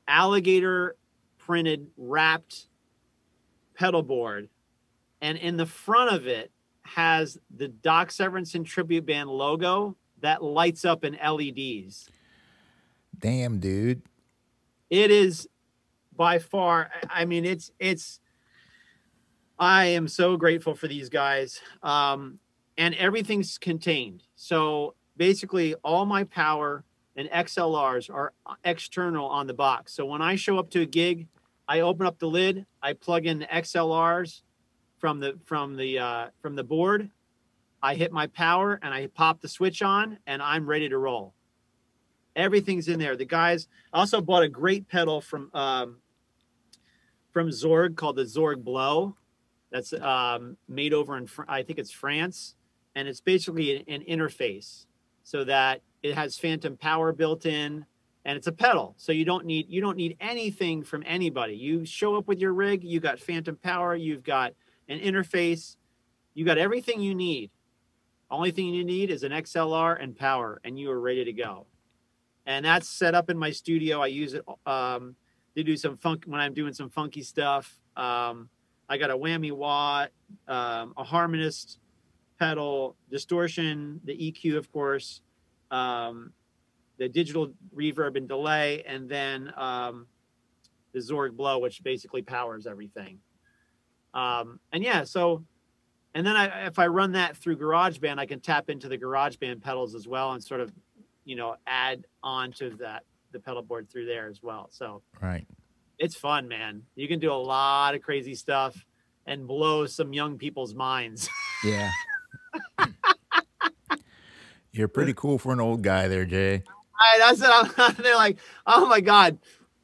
alligator printed wrapped pedal board, and in the front of it has the Doc Severinsen tribute band logo that lights up in L E Ds. Damn, dude, it is by far, I mean, it's it's I am so grateful for these guys, um and everything's contained. So basically all my power and X L Rs are external on the box. So when I show up to a gig, I open up the lid, I plug in the X L Rs from the from the uh, from the board, I hit my power and I pop the switch on, and I'm ready to roll. Everything's in there. The guys also bought a great pedal from um, from Zorg called the Zorg Blow. That's um, made over in I think it's France, and it's basically an, an interface so that it has phantom power built in, and it's a pedal. So you don't need, you don't need anything from anybody. You show up with your rig, you got phantom power, you've got an interface, you got everything you need. Only thing you need is an X L R and power, and you are ready to go. And that's set up in my studio. I use it um, to do some funk when I'm doing some funky stuff. Um, I got a whammy wah, um, a harmonist pedal, distortion, the E Q, of course, um the digital reverb and delay, and then um the Zorg Blow, which basically powers everything. Um and yeah, so and then I if I run that through GarageBand, I can tap into the GarageBand pedals as well and sort of, you know, add on to that the pedal board through there as well. So right, it's fun, man. You can do a lot of crazy stuff and blow some young people's minds. Yeah. You're pretty cool for an old guy there, Jay. All right, that's it. They're like, oh my God.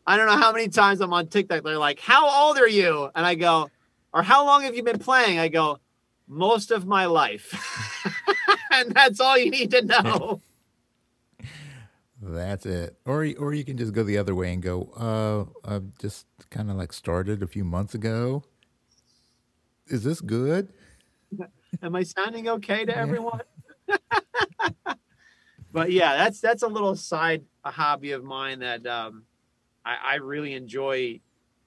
I don't know how many times I'm on TikTok. They're like, how old are you? And I go, or how long have you been playing? I go, most of my life. And that's all you need to know. That's it. Or, or you can just go the other way and go, uh, I've just kind of like started a few months ago. Is this good? Am I sounding okay to yeah. everyone? But yeah, that's that's a little side a hobby of mine that um I, I really enjoy.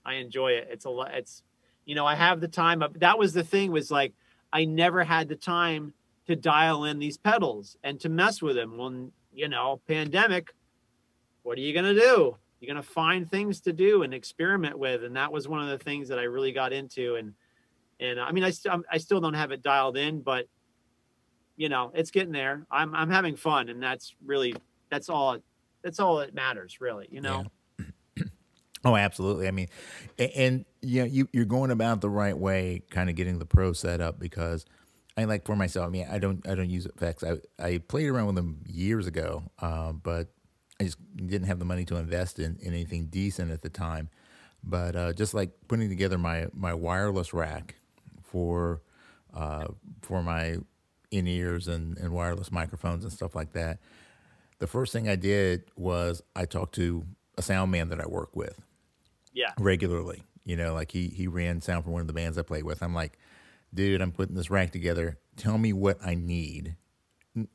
I enjoy it. It's a lot. It's, you know, I have the time of, that was the thing, was like I never had the time to dial in these pedals and to mess with them. Well, you know, pandemic, what are you gonna do? You're gonna find things to do and experiment with, and that was one of the things that I really got into. And And I mean, I, st- I still don't have it dialed in, but you know, it's getting there. I'm, I'm having fun, and that's really, that's all, that's all that matters, really, you know? Yeah. Oh, absolutely. I mean, and, and you know, you, you're going about the right way, kind of getting the pro set up, because I like for myself, I mean, I don't, I don't use effects. I, I played around with them years ago, uh, but I just didn't have the money to invest in, in anything decent at the time. But uh, just like putting together my, my wireless rack for, uh, for my in-ears and, and wireless microphones and stuff like that, the first thing I did was I talked to a sound man that I work with, yeah, regularly. You know, like he he ran sound for one of the bands I play with. I'm like, dude, I'm putting this rack together. Tell me what I need,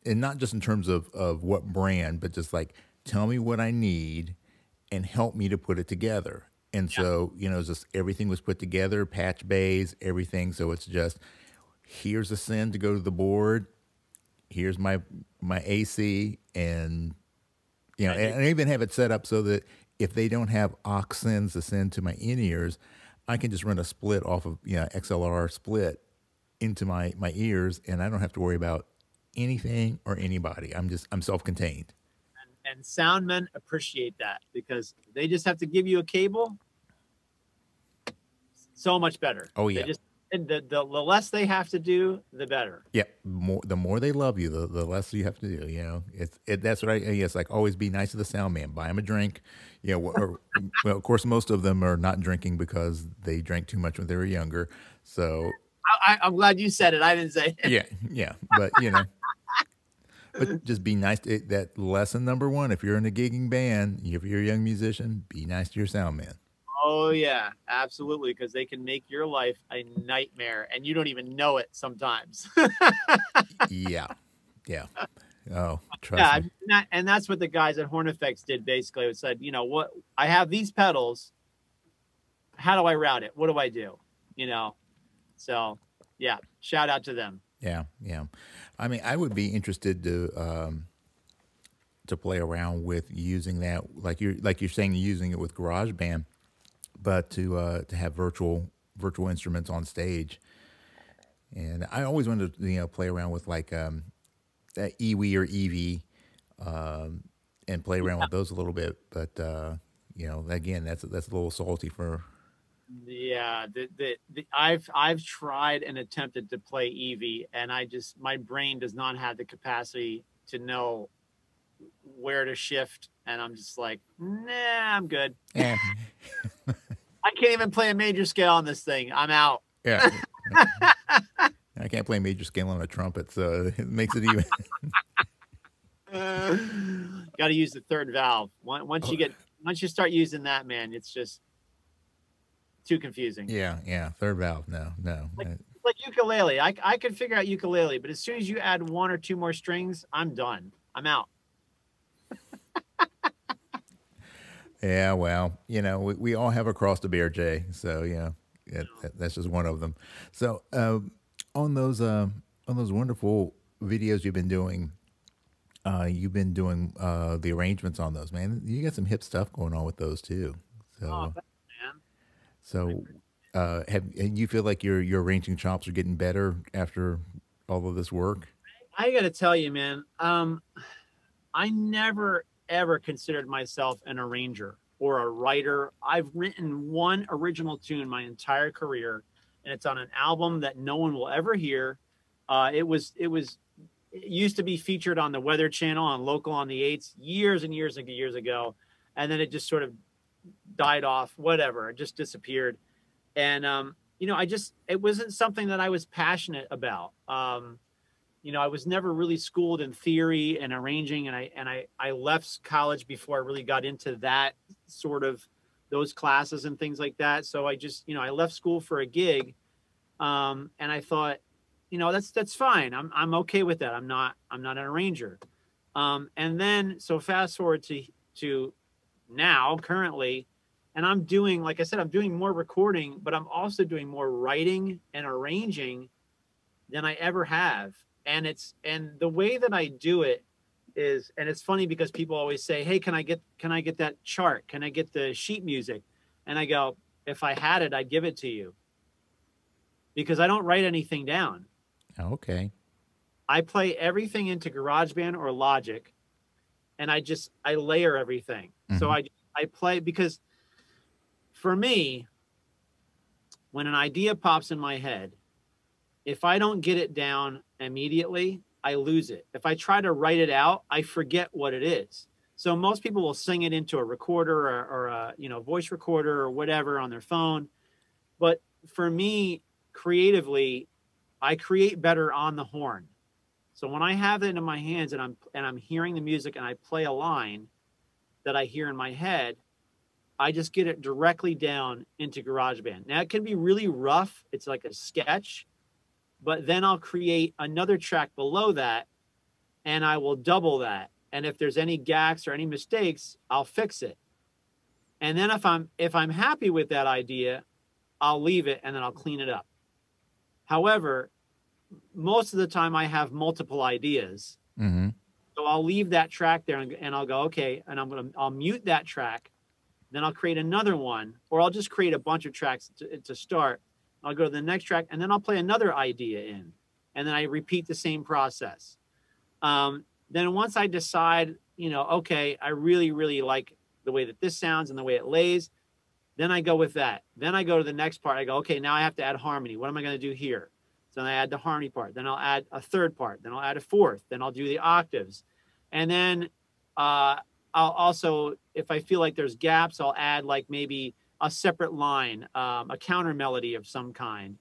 and not just in terms of of what brand, but just like tell me what I need and help me to put it together. And yeah. So you know, just everything was put together, patch bays, everything. So it's just, here's a send to go to the board. Here's my my A C, and you know, and I even have it set up so that if they don't have aux sends to send to my in ears, I can just run a split off of, you know, X L R split into my my ears, and I don't have to worry about anything or anybody. I'm just I'm self contained. And, and soundmen appreciate that, because they just have to give you a cable. So much better. Oh yeah. And the, the the less they have to do, the better. Yeah, more the more they love you, the, the less you have to do. You know, it's it, that's what I. Yeah, it's like always be nice to the sound man. Buy him a drink. You know, or, well, of course, most of them are not drinking because they drank too much when they were younger. So I, I, I'm glad you said it. I didn't say it. Yeah, yeah, but you know, but just be nice. To, that lesson number one. If you're in a gigging band, if you're a young musician, be nice to your sound man. Oh, yeah, absolutely, because they can make your life a nightmare, and you don't even know it sometimes. Yeah, yeah. Oh, trust yeah, me. Not, and that's what the guys at HornFX did, basically. It said, you know, what I have these pedals. How do I route it? What do I do? You know, so, yeah, shout out to them. Yeah, yeah. I mean, I would be interested to um, to play around with using that, like you're, like you're saying, using it with GarageBand. But to uh, to have virtual virtual instruments on stage, and I always wanted to you know play around with like um, that E W E or E V, um, and play around yeah. with those a little bit. But uh, you know, again, that's that's a little salty for. Yeah, the, the the I've I've tried and attempted to play E V, and I just my brain does not have the capacity to know where to shift, and I'm just like, nah, I'm good. Yeah. I can't even play a major scale on this thing. I'm out. Yeah. I can't play a major scale on a trumpet, so it makes it even. uh, Got to use the third valve. Once oh. you get, once you start using that, man, it's just too confusing. Yeah, yeah. Third valve, no, no. Like, like ukulele, I I could figure out ukulele, but as soon as you add one or two more strings, I'm done. I'm out. Yeah, well, you know, we, we all have a cross to bear, Jay. So yeah, it, that's just one of them. So uh, on those uh, on those wonderful videos you've been doing, uh, you've been doing uh, the arrangements on those, man. You got some hip stuff going on with those too. So, oh, thanks, man. So uh, have you feel like your your arranging chops are getting better after all of this work? I got to tell you, man. Um, I never. ever considered myself an arranger or a writer. I've written one original tune my entire career, and it's on an album that no one will ever hear. Uh, it was, it was, it used to be featured on the Weather Channel on local on the eights years and years and years ago. And then it just sort of died off, whatever. It just disappeared. And, um, you know, I just, it wasn't something that I was passionate about. Um, You know, I was never really schooled in theory and arranging, and I and I I left college before I really got into that sort of those classes and things like that. So I just, you know, I left school for a gig, um, and I thought, you know, that's that's fine. I'm I'm okay with that. I'm not I'm not an arranger. Um, and then so fast forward to to now currently, and I'm doing, like I said, I'm doing more recording, but I'm also doing more writing and arranging than I ever have. And it's, and the way that I do it is, and it's funny because people always say, hey, can I get, can I get that chart? Can I get the sheet music? And I go, if I had it, I'd give it to you. because I don't write anything down. Okay. I play everything into GarageBand or Logic, and I just, I layer everything. Mm-hmm. So I, I play, because for me, when an idea pops in my head, if I don't get it down immediately, I lose it. If I try to write it out, I forget what it is. So most people will sing it into a recorder or, or a, you know, voice recorder or whatever on their phone. But for me, creatively, I create better on the horn. So when I have it in my hands and I'm, and I'm hearing the music and I play a line that I hear in my head, I just get it directly down into GarageBand. Now it can be really rough. It's like a sketch, but then I'll create another track below that and I will double that. And if there's any gaps or any mistakes, I'll fix it. And then if I'm, if I'm happy with that idea, I'll leave it and then I'll clean it up. However, most of the time I have multiple ideas. Mm-hmm. So I'll leave that track there and, and I'll go, okay. And I'm going to, I'll mute that track. Then I'll create another one, or I'll just create a bunch of tracks to, to start. I'll go to the next track and then I'll play another idea in, and then I repeat the same process. Um, Then once I decide, you know, okay, I really, really like the way that this sounds and the way it lays, then I go with that. Then I go to the next part. I go, okay, now I have to add harmony. What am I going to do here? So then I add the harmony part. Then I'll add a third part. Then I'll add a fourth. Then I'll do the octaves. And then uh, I'll also, if I feel like there's gaps, I'll add like maybe a separate line, um, a counter melody of some kind.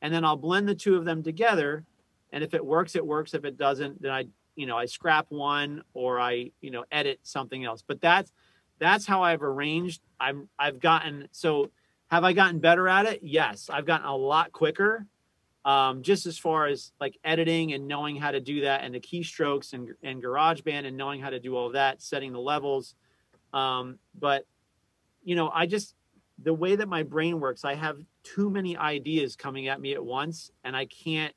And then I'll blend the two of them together. And if it works, it works. If it doesn't, then I... you know, I scrap one or I, you know, edit something else, but that's, that's how I've arranged. I'm, I've gotten, so have I gotten better at it? Yes. I've gotten a lot quicker. Um, just as far as like editing and knowing how to do that, and the keystrokes and, and GarageBand and knowing how to do all that, setting the levels. Um, but you know, I just, the way that my brain works, I have too many ideas coming at me at once and I can't,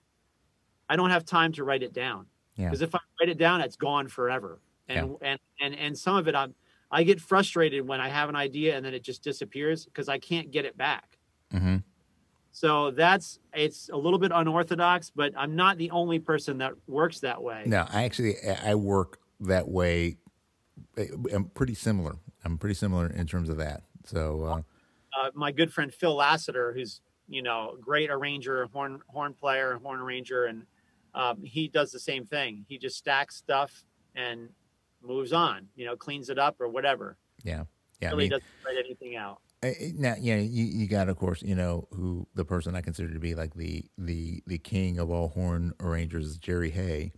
I don't have time to write it down. Because yeah. if I write it down, it's gone forever. And, yeah. and, and, and some of it, I'm, I get frustrated when I have an idea and then it just disappears because I can't get it back. Mm-hmm. So that's, it's a little bit unorthodox, but I'm not the only person that works that way. No, I actually, I work that way. I'm pretty similar. I'm pretty similar in terms of that. So, uh, uh my good friend, Phil Lassiter, who's, you know, great arranger, horn, horn player, horn arranger, and, Um, he does the same thing. He just stacks stuff and moves on, you know, cleans it up or whatever. Yeah. Yeah. Really I mean, doesn't write anything out. I, now, yeah, you, you got, of course, you know, who the person I consider to be like the, the, the king of all horn arrangers is Jerry Hay.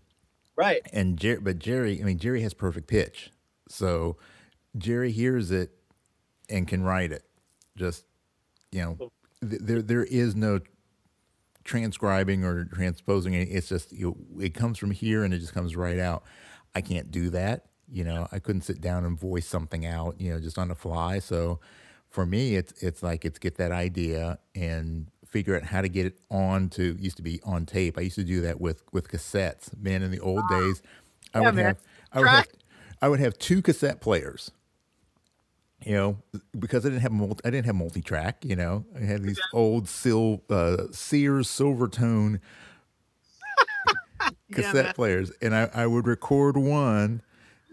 Right. And Jerry, but Jerry, I mean, Jerry has perfect pitch. So Jerry hears it and can write it. Just, you know, th there, there is no transcribing or transposing it. It's just, you know, it comes from here and it just comes right out. I can't do that. You know, I couldn't sit down and voice something out, you know, just on the fly. So for me, it's, it's like, it's get that idea and figure out how to get it on to, used to be on tape. I used to do that with, with cassettes, man. In the old wow. days, I yeah, would man. have, I would have, I would have two cassette players, you know, because I didn't have multi, I didn't have multi-track, you know, I had these old sil, uh, Sears Silvertone cassette yeah, players. And I, I would record one,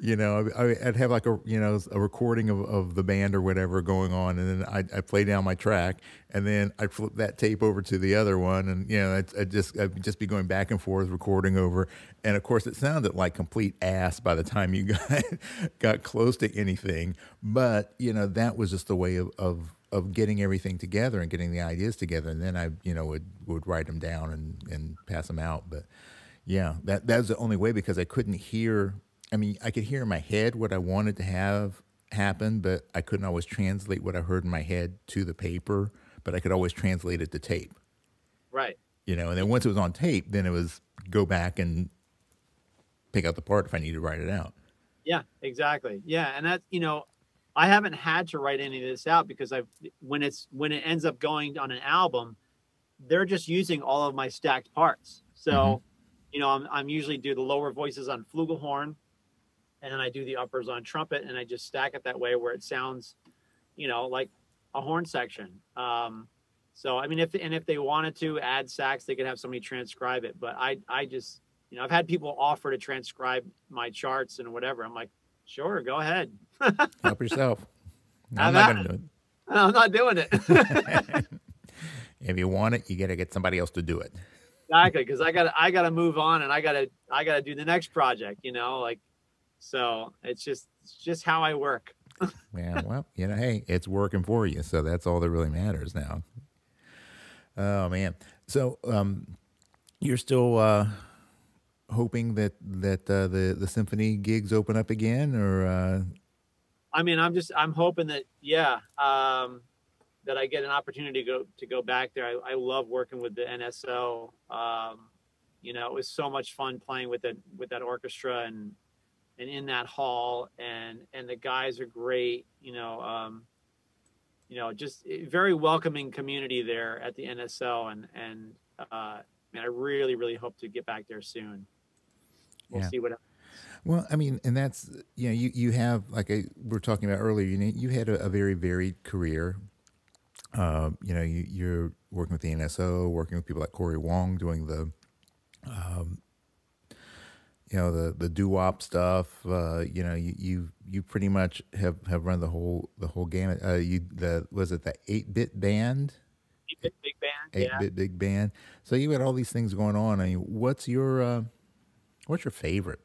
you know, I, I'd have like a, you know, a recording of, of the band or whatever going on. And then I I'd play down my track and then I'd flip that tape over to the other one. And, you know, I'd, I'd just, I'd just be going back and forth recording over. And of course it sounded like complete ass by the time you got, got close to anything. But, you know, that was just the way of, of, of getting everything together and getting the ideas together. And then I, you know, would, would write them down and, and pass them out. But yeah, that, that was the only way, because I couldn't hear, I mean, I could hear in my head what I wanted to have happen, but I couldn't always translate what I heard in my head to the paper, but I could always translate it to tape. Right. You know, and then once it was on tape, then it was go back and pick out the part if I needed to write it out. Yeah, exactly. Yeah. And that's, you know, I haven't had to write any of this out because I've, when it's, when it ends up going on an album, they're just using all of my stacked parts. So, mm-hmm. you know, I'm, I'm usually do the lower voices on flugelhorn, and then I do the uppers on trumpet, and I just stack it that way where it sounds, you know, like a horn section. Um, So, I mean, if and if they wanted to add sax, they could have somebody transcribe it. But I, I just, you know, I've had people offer to transcribe my charts and whatever. I'm like, sure, go ahead. Help yourself. No, I'm not going to do it. No, I'm not doing it. If you want it, you got to get somebody else to do it. Exactly, because I got I got to move on, and I got to I got to do the next project. You know, like, so it's just it's just how I work. Yeah, well, you know, hey, it's working for you, so that's all that really matters now. Oh man, so um, you're still uh, hoping that that uh, the the symphony gigs open up again, or? Uh... I mean, I'm just I'm hoping that yeah, um, that I get an opportunity to go to go back there. I, I love working with the N S O. Um, you know, it was so much fun playing with that with that orchestra and and in that hall, and and the guys are great. You know. Um, You know, just a very welcoming community there at the N S O, and and uh, man, I really, really hope to get back there soon. We'll yeah. see what. Happens. Well, I mean, and that's you know, you you have like I, we were talking about earlier. You know, you had a, a very varied career. Uh, you know, you, you're working with the N S O, working with people like Cory Wong, doing the, um, you know, the the doo-wop stuff. Uh, you know, you you you pretty much have have run the whole the whole gamut. Uh, you the was it the eight bit band? eight bit big band. eight bit yeah. Big Band. So you had all these things going on. I mean, what's your uh, what's your favorite?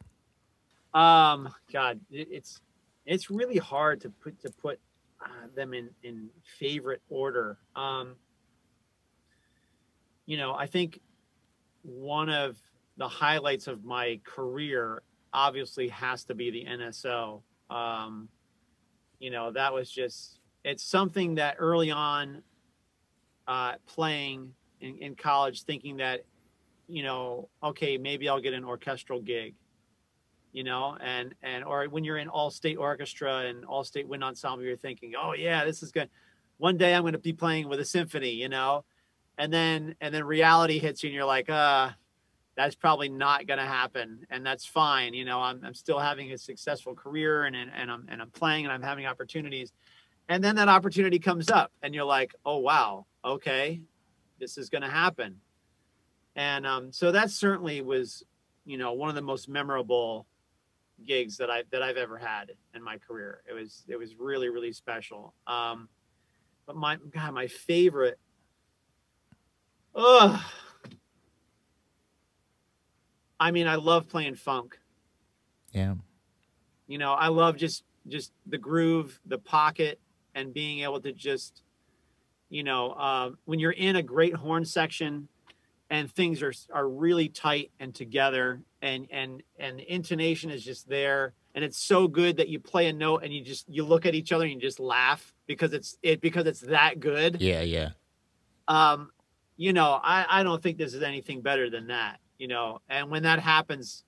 Um, God, it, it's it's really hard to put to put uh, them in in favorite order. Um, you know, I think one of the highlights of my career obviously has to be the N S O. Um, you know, that was just, it's something that early on uh, playing in, in college, thinking that, you know, okay, maybe I'll get an orchestral gig, you know, and, and, or when you're in all state orchestra and all state wind ensemble, you're thinking, oh yeah, this is good. One day I'm going to be playing with a symphony, you know, and then, and then reality hits you and you're like, uh, that's probably not going to happen. And that's fine. You know, I'm, I'm still having a successful career and, and, and I'm, and I'm playing and I'm having opportunities. And then that opportunity comes up and you're like, oh, wow. Okay. This is going to happen. And, um, so that certainly was, you know, one of the most memorable gigs that I, that I've ever had in my career. It was, it was really, really special. Um, but my, God, my favorite, ugh. I mean, I love playing funk. Yeah. You know, I love just, just the groove, the pocket, and being able to just, you know, uh, when you're in a great horn section and things are, are really tight and together and, and, and the intonation is just there. And it's so good that you play a note and you just, you look at each other and you just laugh because it's it, because it's that good. Yeah. Yeah. Um, you know, I, I don't think this is anything better than that. You know, and when that happens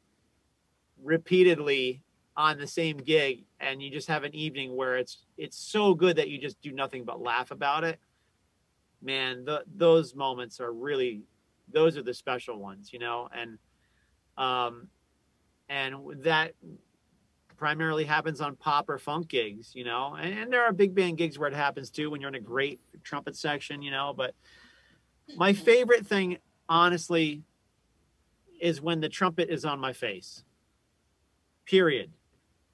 repeatedly on the same gig and you just have an evening where it's, it's so good that you just do nothing but laugh about it, man, the, those moments are really, those are the special ones, you know? And, um, and that primarily happens on pop or funk gigs, you know, and, and there are big band gigs where it happens too, when you're in a great trumpet section, you know, but my favorite thing, honestly, is when the trumpet is on my face, period.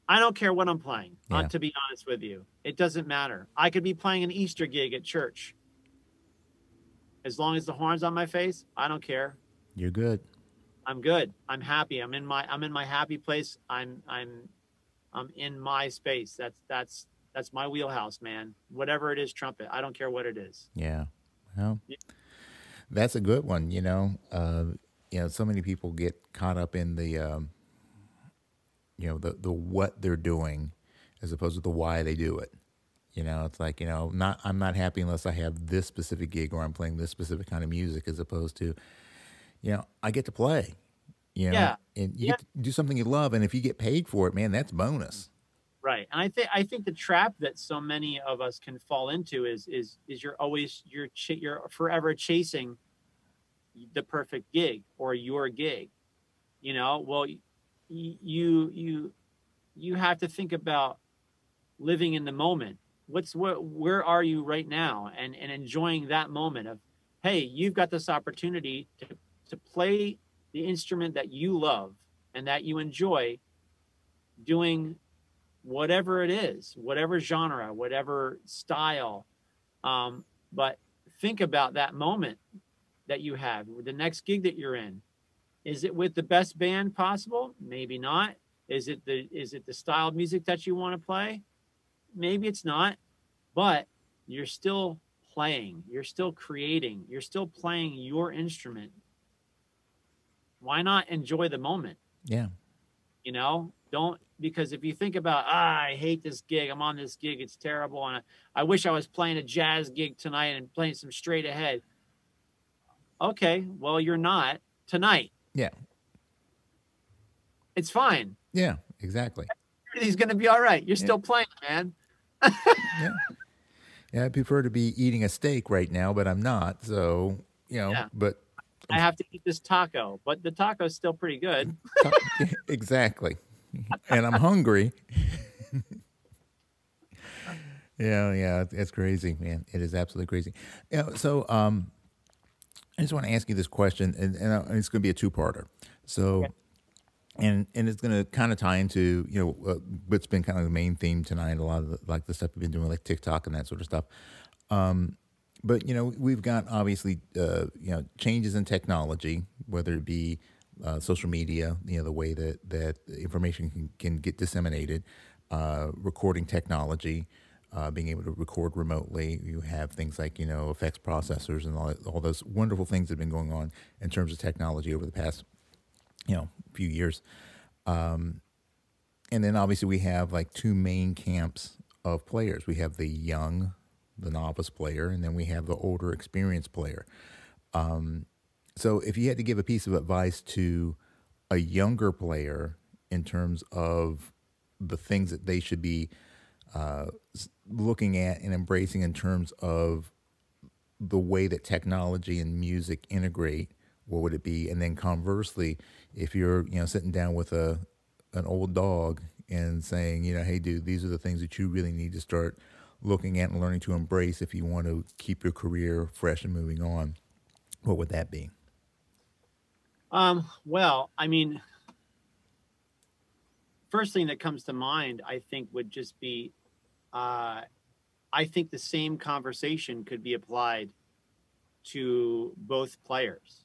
I don't care what I'm playing, yeah. to be honest with you. It doesn't matter. I could be playing an Easter gig at church. As long as the horn's on my face, I don't care. You're good. I'm good. I'm happy. I'm in my, I'm in my happy place. I'm, I'm, I'm in my space. That's, that's, that's my wheelhouse, man. Whatever it is, trumpet. I don't care what it is. Yeah. Well, yeah. That's a good one. You know, uh, you know, so many people get caught up in the, um, you know, the, the what they're doing as opposed to the why they do it. You know, it's like, you know, not I'm not happy unless I have this specific gig or I'm playing this specific kind of music as opposed to, you know, I get to play, you know, yeah. and you yeah. get to do something you love. And if you get paid for it, man, that's bonus. Right. And I think I think the trap that so many of us can fall into is is is you're always you're ch you're forever chasing the perfect gig or your gig, you know, well, you, you, you have to think about living in the moment what's what, where are you right now? And, and enjoying that moment of, hey, you've got this opportunity to, to play the instrument that you love and that you enjoy, doing whatever it is, whatever genre, whatever style. Um, but think about that moment that you have, the next gig that you're in. Is it with the best band possible? Maybe not. Is it the, is it the style of music that you want to play? Maybe it's not, but you're still playing, you're still creating, you're still playing your instrument. Why not enjoy the moment? Yeah. You know, don't, because if you think about, ah, I hate this gig, I'm on this gig, it's terrible, and I, I wish I was playing a jazz gig tonight and playing some straight ahead. Okay, well, you're not tonight. Yeah. It's fine. Yeah, exactly. Everything's going to be all right. You're yeah. still playing, man. yeah. yeah, I prefer to be eating a steak right now, but I'm not, so, you know, yeah. but... I have to eat this taco, but the taco's still pretty good. Exactly. And I'm hungry. yeah, yeah, it's crazy, man. It is absolutely crazy. You know, so um, I just want to ask you this question, and, and it's going to be a two-parter. So, okay. and and it's going to kind of tie into, you know, uh, what's been kind of the main theme tonight, a lot of the, like the stuff we've been doing, like TikTok and that sort of stuff. Um But, you know, we've got obviously, uh, you know, changes in technology, whether it be uh, social media, you know, the way that, that information can, can get disseminated, uh, recording technology, uh, being able to record remotely. You have things like, you know, effects processors and all, all those wonderful things that have been going on in terms of technology over the past, you know, few years. Um, and then obviously we have like two main camps of players. We have the young, the novice player, and then we have the older experienced player. Um, so if you had to give a piece of advice to a younger player in terms of the things that they should be uh, looking at and embracing in terms of the way that technology and music integrate, what would it be? And then conversely, if you're, you know, sitting down with a, an old dog and saying, you know, hey dude, these are the things that you really need to start looking at and learning to embrace if you want to keep your career fresh and moving on, what would that be? Um, well, I mean, first thing that comes to mind, I think, would just be, uh, I think the same conversation could be applied to both players.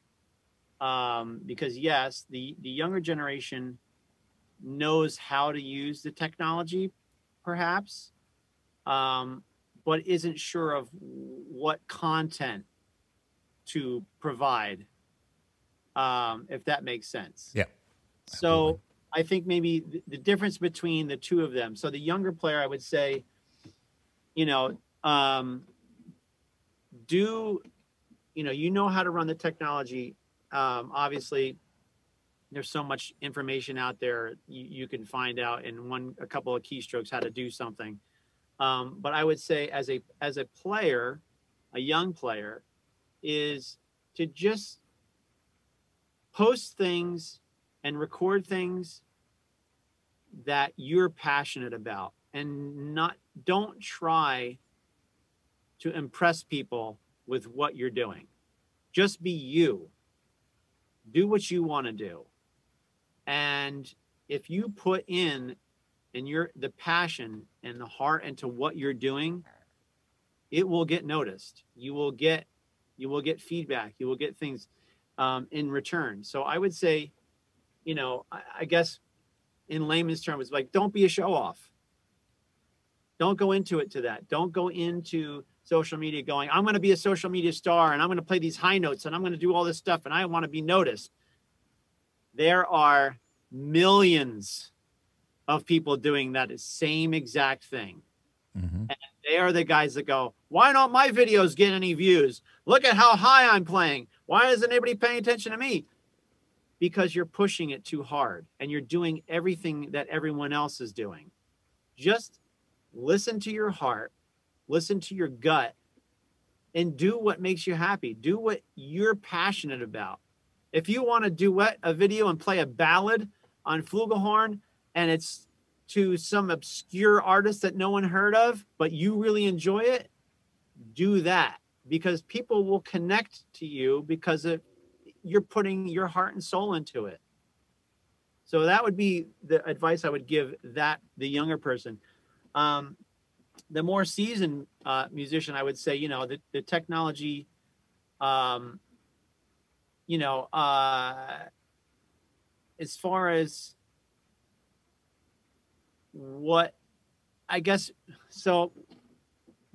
Um, because yes, the, the younger generation knows how to use the technology, perhaps, Um, but isn't sure of what content to provide, um, if that makes sense. Yeah. Absolutely. So I think maybe th the difference between the two of them. So the younger player, I would say, you know, um, do, you know, you know how to run the technology. Um, obviously there's so much information out there. You, you can find out in one, a couple of keystrokes how to do something. Um, but I would say as a, as a player, a young player, is to just post things and record things that you're passionate about, and not, don't try to impress people with what you're doing. Just be you. Do what you want to do. And if you put in and your the passion and the heart into what you're doing, it will get noticed. You will get, you will get feedback. You will get things um, in return. So I would say, you know, I, I guess in layman's terms, like, don't be a show off. Don't go into it to that. Don't go into social media going, I'm going to be a social media star and I'm going to play these high notes and I'm going to do all this stuff and I want to be noticed. There are millions of people doing that same exact thing. Mm-hmm. And they are the guys that go, why don't my videos get any views? Look at how high I'm playing. Why isn't anybody paying attention to me? Because you're pushing it too hard and you're doing everything that everyone else is doing. Just listen to your heart, listen to your gut, and do what makes you happy. Do what you're passionate about. If you want to duet a video and play a ballad on flugelhorn, and it's to some obscure artist that no one heard of, but you really enjoy it, do that, because people will connect to you because of, you're putting your heart and soul into it. So that would be the advice I would give that the younger person. Um, the more seasoned uh, musician, I would say, you know, the, the technology, um, you know, uh, as far as what I guess, so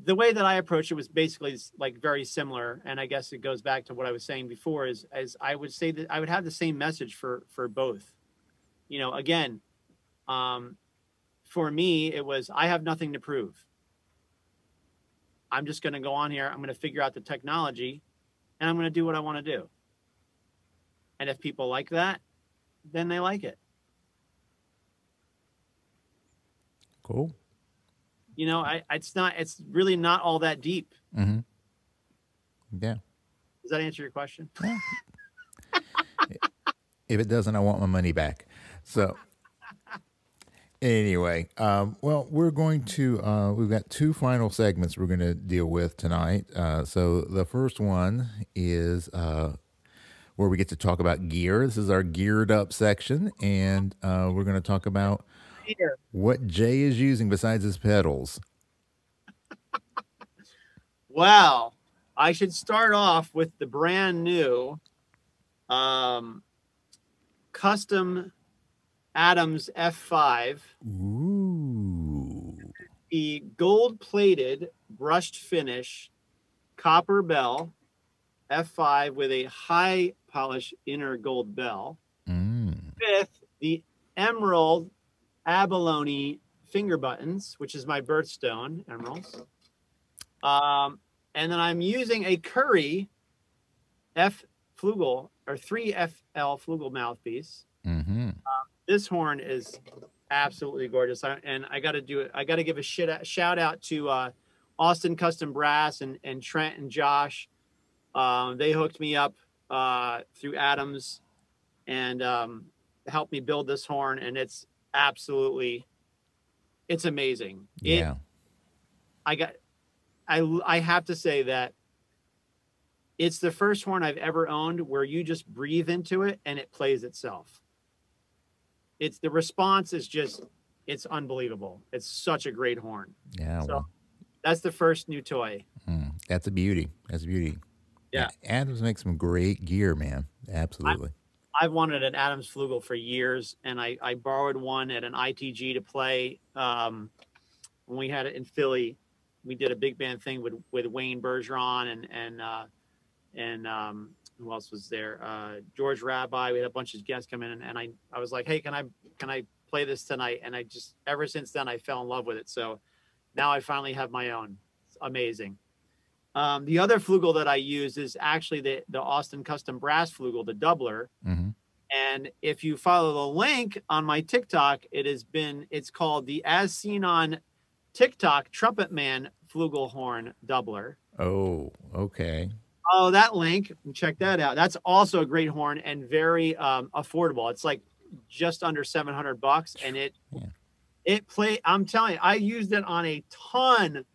the way that I approached it was basically like very similar. And I guess it goes back to what I was saying before is, as I would say that I would have the same message for, for both. You know, again, um, for me, it was, I have nothing to prove. I'm just going to go on here. I'm going to figure out the technology and I'm going to do what I want to do. And if people like that, then they like it. Cool. You know, I, it's not, it's really not all that deep. Mm-hmm. Yeah. Does that answer your question? Yeah. If it doesn't, I want my money back. So anyway, um, well, we're going to, uh, we've got two final segments we're going to deal with tonight. Uh, so the first one is uh, where we get to talk about gear. This is our geared up section. And uh, we're going to talk about what Jay is using besides his pedals. Wow. I should start off with the brand new um, custom Adams F five. Ooh. The gold-plated brushed finish copper bell F five with a high polish inner gold bell. Mm. Fifth, the emerald abalone finger buttons, which is my birthstone emeralds. Um, and then I'm using a Curry F flugel or three F L flugel mouthpiece. Mm-hmm. Uh, this horn is absolutely gorgeous. I, and I got to do it. I got to give a shit out, shout out to uh, Austin Custom Brass and, and Trent and Josh. Um, they hooked me up uh, through Adams and um, helped me build this horn. And it's absolutely, it's amazing. It, yeah. I got, I, I have to say that it's the first horn I've ever owned where you just breathe into it and it plays itself. It's the response is just, it's unbelievable. It's such a great horn. Yeah. So well, that's the first new toy. Mm, that's a beauty. That's a beauty. Yeah. Adams makes some great gear, man. Absolutely. I, I've wanted an Adams Flugel for years, and I, I borrowed one at an I T G to play. Um, when we had it in Philly, we did a big band thing with, with Wayne Bergeron and, and, uh, and um, who else was there? Uh, George Rabbit. We had a bunch of guests come in, and, and I, I was like, hey, can I, can I play this tonight? And I just, ever since then, I fell in love with it. So now I finally have my own. It's amazing. Um, the other flugel that I use is actually the, the Austin Custom Brass flugel, the doubler. Mm-hmm. And if you follow the link on my TikTok, it has been, it's called the As Seen on TikTok Trumpet Man Flugel Horn Doubler. Oh, okay. Oh, that link, check that out. That's also a great horn and very um, affordable. It's like just under seven hundred bucks. And it, yeah. it play, I'm telling you, I used it on a ton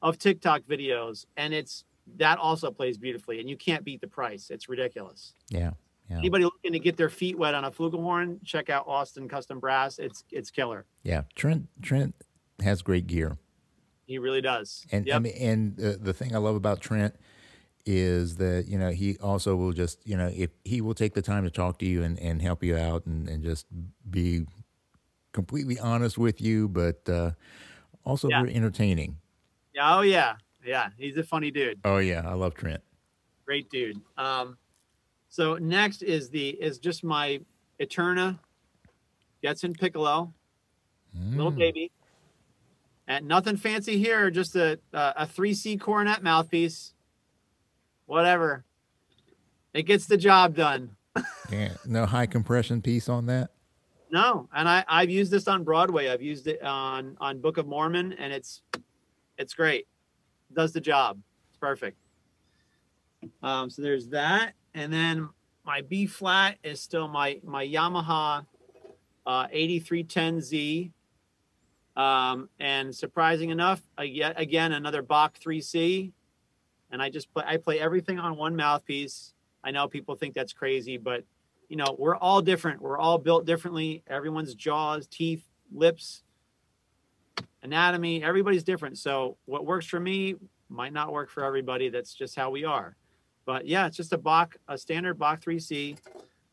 of TikTok videos, and it's, that also plays beautifully, and you can't beat the price. It's ridiculous. Yeah. yeah. Anybody looking to get their feet wet on a flugelhorn, check out Austin Custom Brass. It's, it's killer. Yeah. Trent, Trent has great gear. He really does. And, yep. I mean, and uh, the thing I love about Trent is that, you know, he also will just, you know, if he will take the time to talk to you and, and help you out and, and just be completely honest with you, but uh, also yeah. very entertaining. Oh, yeah. Yeah. He's a funny dude. Oh, yeah. I love Trent. Great dude. Um, so next is the, is just my Eterna Jetson Piccolo, mm. little baby. And nothing fancy here, just a, a three C cornet mouthpiece. Whatever, it gets the job done. Yeah, no high compression piece on that. No, and I I've used this on Broadway. I've used it on on Book of Mormon, and it's it's great. It does the job. It's perfect. Um, so there's that, and then my B flat is still my my Yamaha uh, eighty-three ten Z Um, and surprising enough, uh, yet again, another Bach three C. And I just play, I play everything on one mouthpiece. I know people think that's crazy, but you know, we're all different. We're all built differently. Everyone's jaws, teeth, lips, anatomy, everybody's different. So what works for me might not work for everybody. That's just how we are. But yeah, it's just a Bach, a standard Bach three C.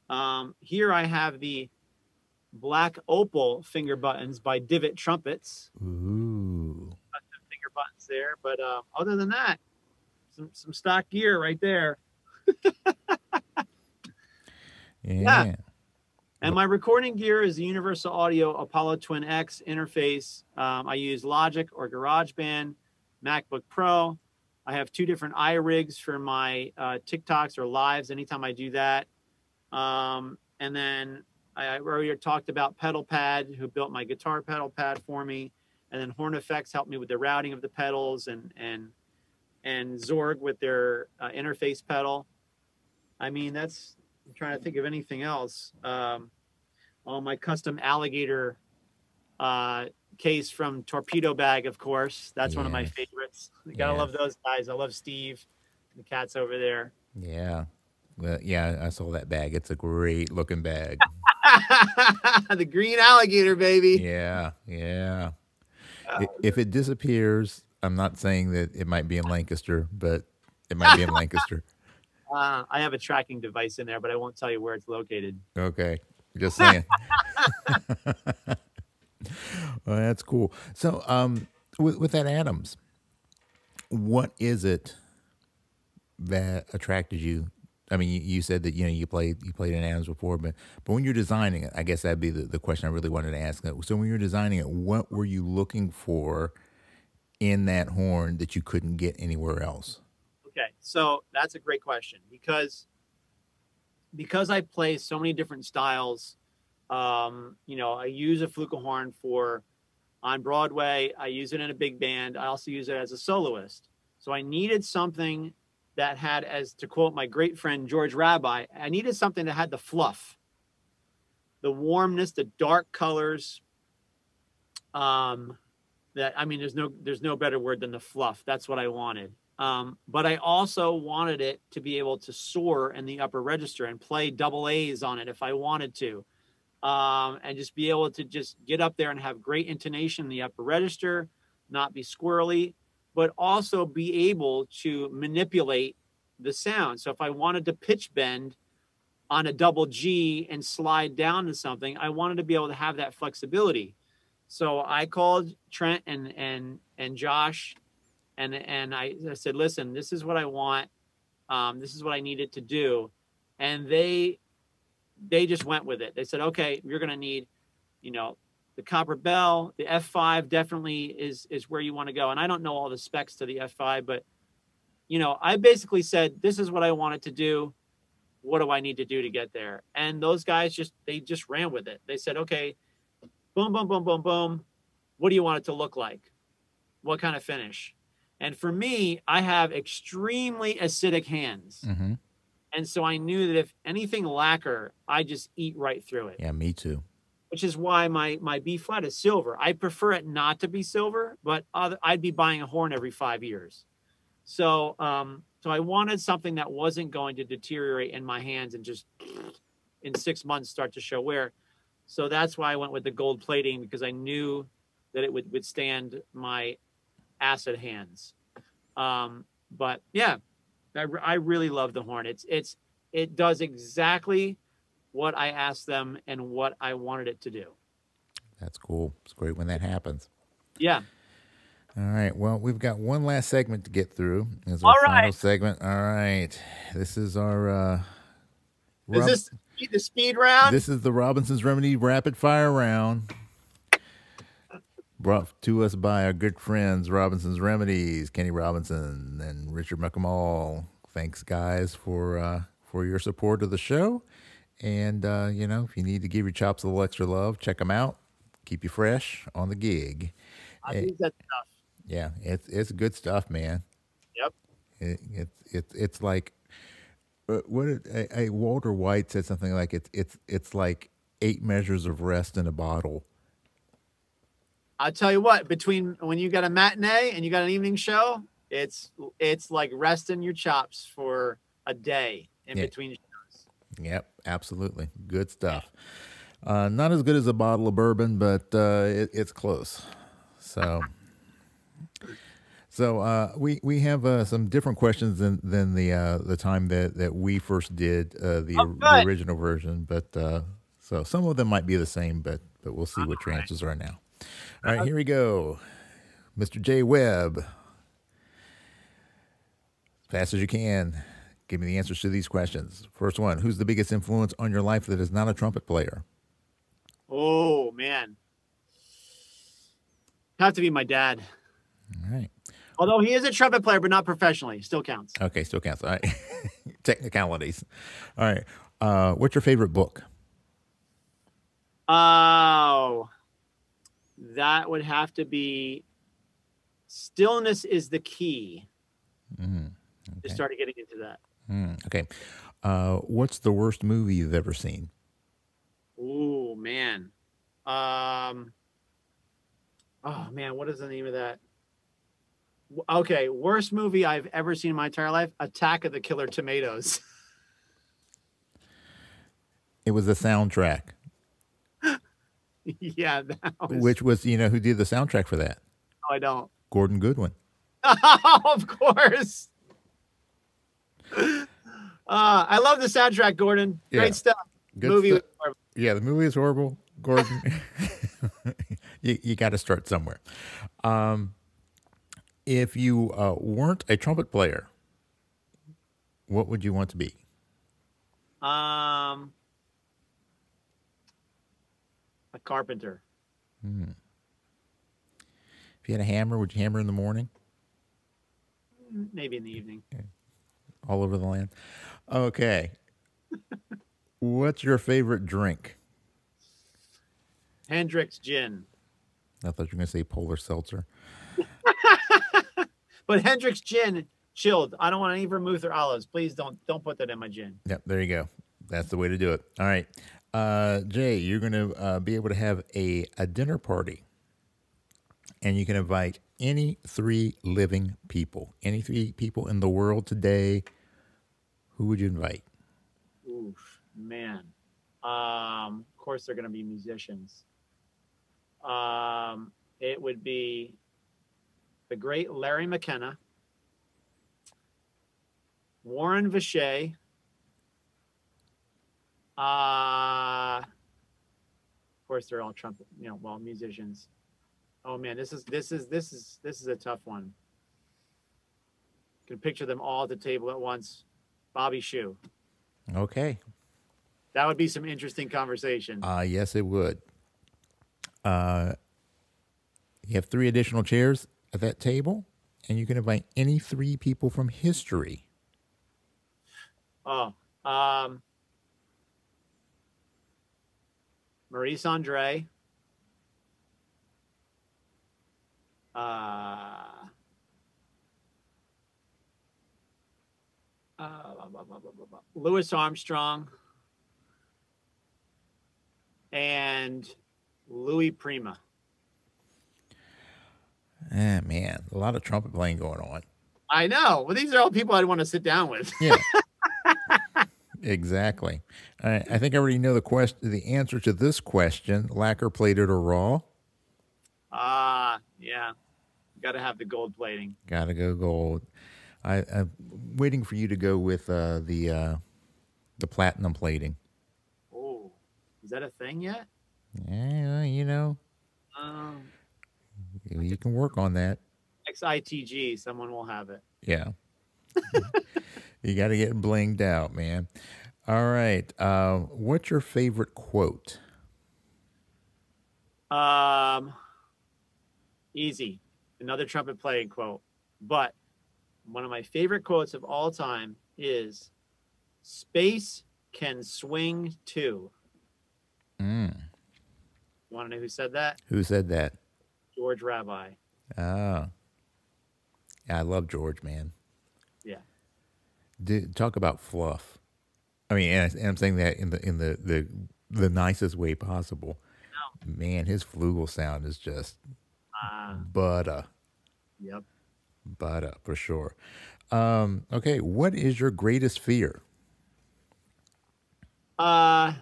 Um, here I have the Black Opal finger buttons by Divot Trumpets. Ooh. Got some finger buttons there. But uh, other than that, some, some stock gear right there. yeah. yeah. And my recording gear is the Universal Audio Apollo Twin X interface. Um, I use Logic or GarageBand, MacBook Pro. I have two different iRigs for my uh, TikToks or lives anytime I do that. Um, and then I, I earlier talked about Pedal Pad, who built my guitar pedal pad for me. And then HornFX helped me with the routing of the pedals, and, and, and Zorg with their uh, interface pedal. I mean, that's, I'm trying to think of anything else. Um, all my custom alligator uh, case from Torpedo Bag, of course. That's yeah. one of my favorites. You gotta yeah. love those guys. I love Steve, the cat's over there. Yeah. Well, yeah, I saw that bag. It's a great looking bag. The green alligator, baby. Yeah, yeah. Uh, if it disappears, I'm not saying that it might be in Lancaster, but it might be in Lancaster. Uh, I have a tracking device in there, but I won't tell you where it's located. Okay, just saying. Well, that's cool. So um, with, with that Adams, what is it that attracted you? I mean, you, you said that, you know, you played you played in Adams before, but but when you're designing it, I guess that'd be the, the question I really wanted to ask. So when you're designing it, what were you looking for in that horn that you couldn't get anywhere else? Okay, so that's a great question, because because I play so many different styles. Um, you know, I use a flucal horn for on Broadway. I use it in a big band. I also use it as a soloist. So I needed something that had, as to quote my great friend George Rabbit, I needed something that had the fluff, the warmness, the dark colors. Um, that I mean, there's no there's no better word than the fluff. That's what I wanted. Um, but I also wanted it to be able to soar in the upper register and play double A's on it if I wanted to, um, and just be able to just get up there and have great intonation in the upper register, not be squirrely, but also be able to manipulate the sound. So if I wanted to pitch bend on a double G and slide down to something, I wanted to be able to have that flexibility. So I called Trent and and and Josh, and and I, I said, listen, this is what I want. Um, this is what I needed to do. And they they just went with it. They said, okay, you're going to need, you know, the copper bell, the F five definitely is, is where you want to go. And I don't know all the specs to the F five, but, you know, I basically said, this is what I wanted to do. What do I need to do to get there? And those guys just, they just ran with it. They said, okay, boom, boom, boom, boom, boom. What do you want it to look like? What kind of finish? And for me, I have extremely acidic hands. Mm-hmm. And so I knew that if anything lacquer, I just eat right through it. Yeah, me too. Which is why my, my B flat is silver. I prefer it not to be silver, but other, I'd be buying a horn every five years. So, um, so I wanted something that wasn't going to deteriorate in my hands and just in six months start to show wear. So that's why I went with the gold plating, because I knew that it would withstand my acid hands. Um, but yeah, I, I really love the horn. It's, it's, it does exactly what I asked them and what I wanted it to do. That's cool. It's great when that happens. Yeah. All right. Well, we've got one last segment to get through. It's our All final right. segment. All right. This is our... Uh, is this the speed round? This is the Robinson's Remedy Rapid Fire Round. Brought to us by our good friends, Robinson's Remedies, Kenny Robinson and Richard McCamall. Thanks, guys, for, uh, for your support of the show. And, uh, you know, if you need to give your chops a little extra love, check them out. Keep you fresh on the gig. I use that stuff. Yeah, it's, it's good stuff, man. Yep. It, it, it, it's like, what did, a, a Walter White said something like, it's, it's, it's like eight measures of rest in a bottle. I'll tell you what, between when you got a matinee and you got an evening show, it's it's like resting your chops for a day in yeah. between shows. Yep, absolutely. Good stuff. Uh, not as good as a bottle of bourbon, but uh, it, it's close. So, so uh, we we have uh, some different questions than than the uh, the time that that we first did uh, the, oh, the original version. But uh, so some of them might be the same, but but we'll see what your answers are now. All right, here we go, Mister J Webb. As fast as you can, give me the answers to these questions. First one: who's the biggest influence on your life that is not a trumpet player? Oh man, have to be my dad. All right. Although he is a trumpet player, but not professionally, still counts. Okay, still counts. All right. Technicalities. All right. Uh, what's your favorite book? Oh. That would have to be Stillness is the Key. Mm, okay. Just started getting into that. Mm, okay. Uh, what's the worst movie you've ever seen? Oh, man. Um, oh, man. What is the name of that? Okay. Worst movie I've ever seen in my entire life, Attack of the Killer Tomatoes. It was the soundtrack. Yeah, that was... which was, you know, who did the soundtrack for that? No, I don't. Gordon Goodwin. Oh, of course. Uh, I love the soundtrack, Gordon. Great yeah. stuff. Good movie. Stu was yeah, the movie is horrible, Gordon. you you got to start somewhere. Um, if you uh, weren't a trumpet player, what would you want to be? Um. A carpenter. Hmm. If you had a hammer, would you hammer in the morning? Maybe in the evening. Okay. All over the land. Okay. What's your favorite drink? Hendrick's gin. I thought you were going to say Polar Seltzer. But Hendrick's gin chilled. I don't want any vermouth or olives. Please don't don't put that in my gin. Yep, there you go. That's the way to do it. All right. Uh, Jay, you're going to uh, be able to have a, a dinner party, and you can invite any three living people, any three people in the world today. Who would you invite? Oof, man. Um, of course, they're going to be musicians. Um, it would be the great Larry McKenna, Warren Vishay, Uh, of course, they're all trumpet, you know, well, musicians. Oh man, this is this is this is this is a tough one. You can picture them all at the table at once. Bobby Shue. Okay, that would be some interesting conversation. Uh, yes, it would. Uh, you have three additional chairs at that table, and you can invite any three people from history. Oh, um. Maurice Andre, uh, uh, Louis Armstrong, and Louis Prima. Ah, man, a lot of trumpet playing going on. I know. Well, these are all people I'd want to sit down with. Yeah. Exactly. Uh, I think I already know the question, the answer to this question: lacquer plated or raw? Ah, uh, yeah. Got to have the gold plating. Got to go gold. I, I'm waiting for you to go with uh, the uh, the platinum plating. Oh, is that a thing yet? Yeah, you know. Um, you can work on that. X I T G, someone will have it. Yeah. You got to get blinged out, man. All right. Uh, what's your favorite quote? Um, easy. Another trumpet playing quote. But one of my favorite quotes of all time is, space can swing too. Mm. You want to know who said that? Who said that? George Rabbit. Oh. Yeah, I love George, man. Dude, talk about fluff. I mean, and, I, and I'm saying that in the in the the, the nicest way possible. No. Man, his flugel sound is just Yeah. Butter. Yep. Butter, for sure. Um, okay, what is your greatest fear? Uh,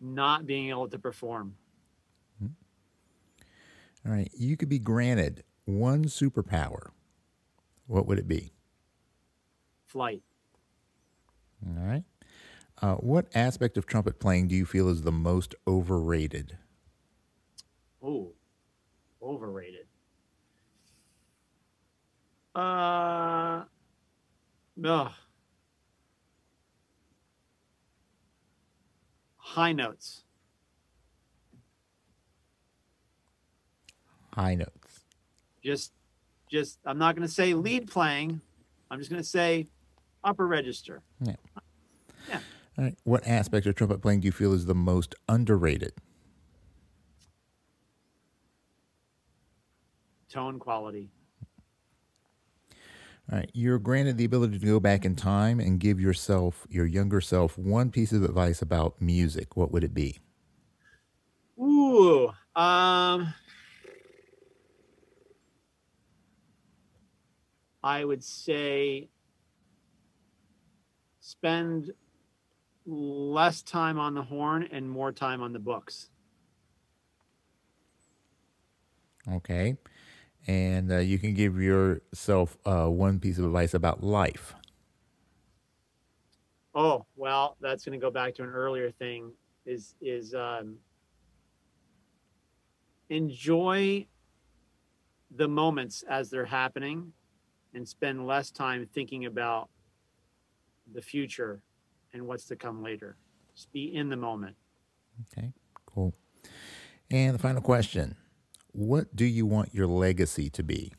not being able to perform. All right, you could be granted one superpower. What would it be? Flight. All right. Uh, what aspect of trumpet playing do you feel is the most overrated? Oh, overrated. Uh, no. High notes. High notes. Just, just. I'm not going to say lead playing. I'm just going to say upper register. Yeah. Yeah. All right. What aspect of trumpet playing do you feel is the most underrated? Tone quality. All right. You're granted the ability to go back in time and give yourself, your younger self, one piece of advice about music. What would it be? Ooh. Um. I would say spend less time on the horn and more time on the books. Okay. And uh, you can give yourself uh, one piece of advice about life. Oh, well, that's going to go back to an earlier thing, is, is um, enjoy the moments as they're happening and spend less time thinking about the future and what's to come later. Just be in the moment. Okay, cool. And the final question. What do you want your legacy to be?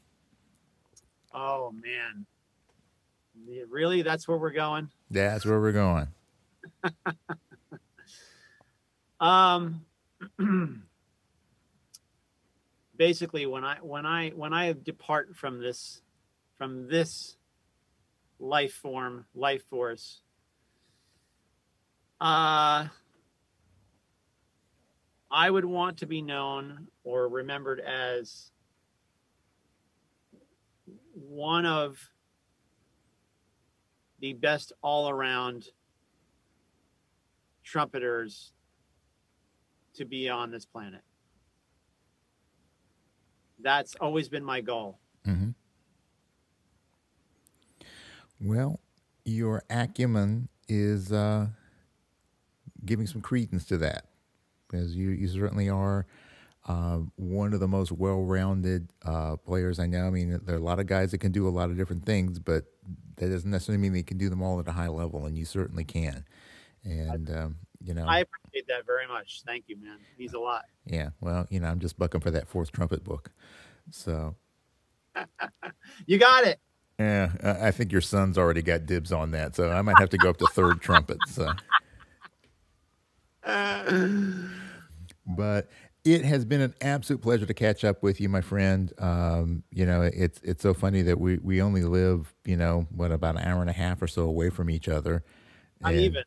Oh, man. Really? That's where we're going? That's where we're going. um, basically, when I, when I, when I depart from this, from this life form, life force, uh, I would want to be known or remembered as one of the best all-around trumpeters to be on this planet. That's always been my goal. Mm-hmm. Well, your acumen is uh, giving some credence to that, because you, you certainly are uh, one of the most well-rounded uh, players I know. I mean, there are a lot of guys that can do a lot of different things, but that doesn't necessarily mean they can do them all at a high level, and you certainly can. And, um, you know, I appreciate that very much. Thank you, man. It means a lot. Yeah. Well, you know, I'm just bucking for that fourth trumpet book. So. You got it. Yeah. I think your son's already got dibs on that, so I might have to go up to third trumpet. So. But it has been an absolute pleasure to catch up with you, my friend. Um, you know, it's it's so funny that we we only live, you know, what, about an hour and a half or so away from each other. Not and, even.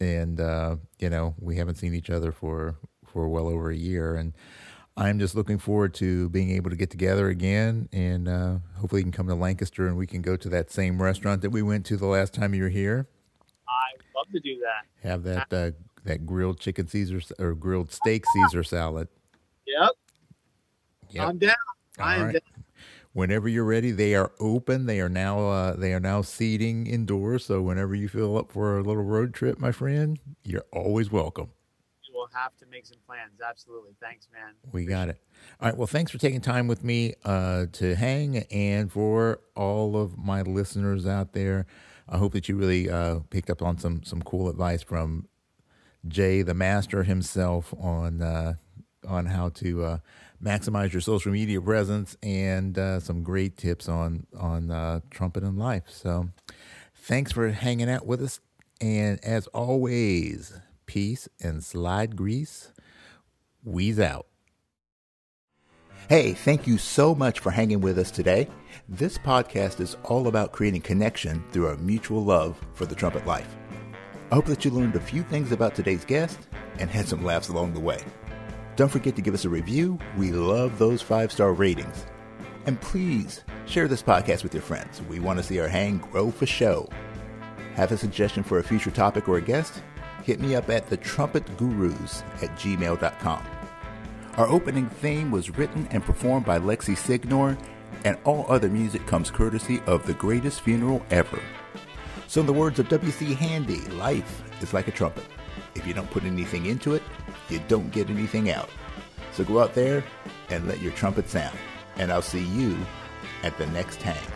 And uh, you know, we haven't seen each other for for well over a year, and I'm just looking forward to being able to get together again, and uh, hopefully you can come to Lancaster and we can go to that same restaurant that we went to the last time you were here. I'd love to do that. Have that. Uh, That grilled chicken Caesar or grilled steak Caesar salad. Yep. Yep. I'm down. I am down. Whenever you're ready, they are open. They are now uh, they are now seating indoors. So whenever you feel up for a little road trip, my friend, you're always welcome. We'll have to make some plans. Absolutely. Thanks, man. We Appreciate got it. All right. Well, thanks for taking time with me uh, to hang, and for all of my listeners out there, I hope that you really uh, picked up on some some cool advice from Jay, the master himself, on uh, on how to uh, maximize your social media presence, and uh, some great tips on on uh, trumpet and life. So thanks for hanging out with us. And as always, peace and slide grease. Wheeze out. Hey, thank you so much for hanging with us today. This podcast is all about creating connection through our mutual love for the trumpet life. I hope that you learned a few things about today's guest and had some laughs along the way. Don't forget to give us a review. We love those five-star ratings. And please, share this podcast with your friends. We want to see our hang grow for show. Have a suggestion for a future topic or a guest? Hit me up at the trumpet gurus at gmail dot com. Our opening theme was written and performed by Lexi Signor, and all other music comes courtesy of The Greatest Funeral Ever. So in the words of W C Handy, life is like a trumpet. If you don't put anything into it, you don't get anything out. So go out there and let your trumpet sound. And I'll see you at the next hang.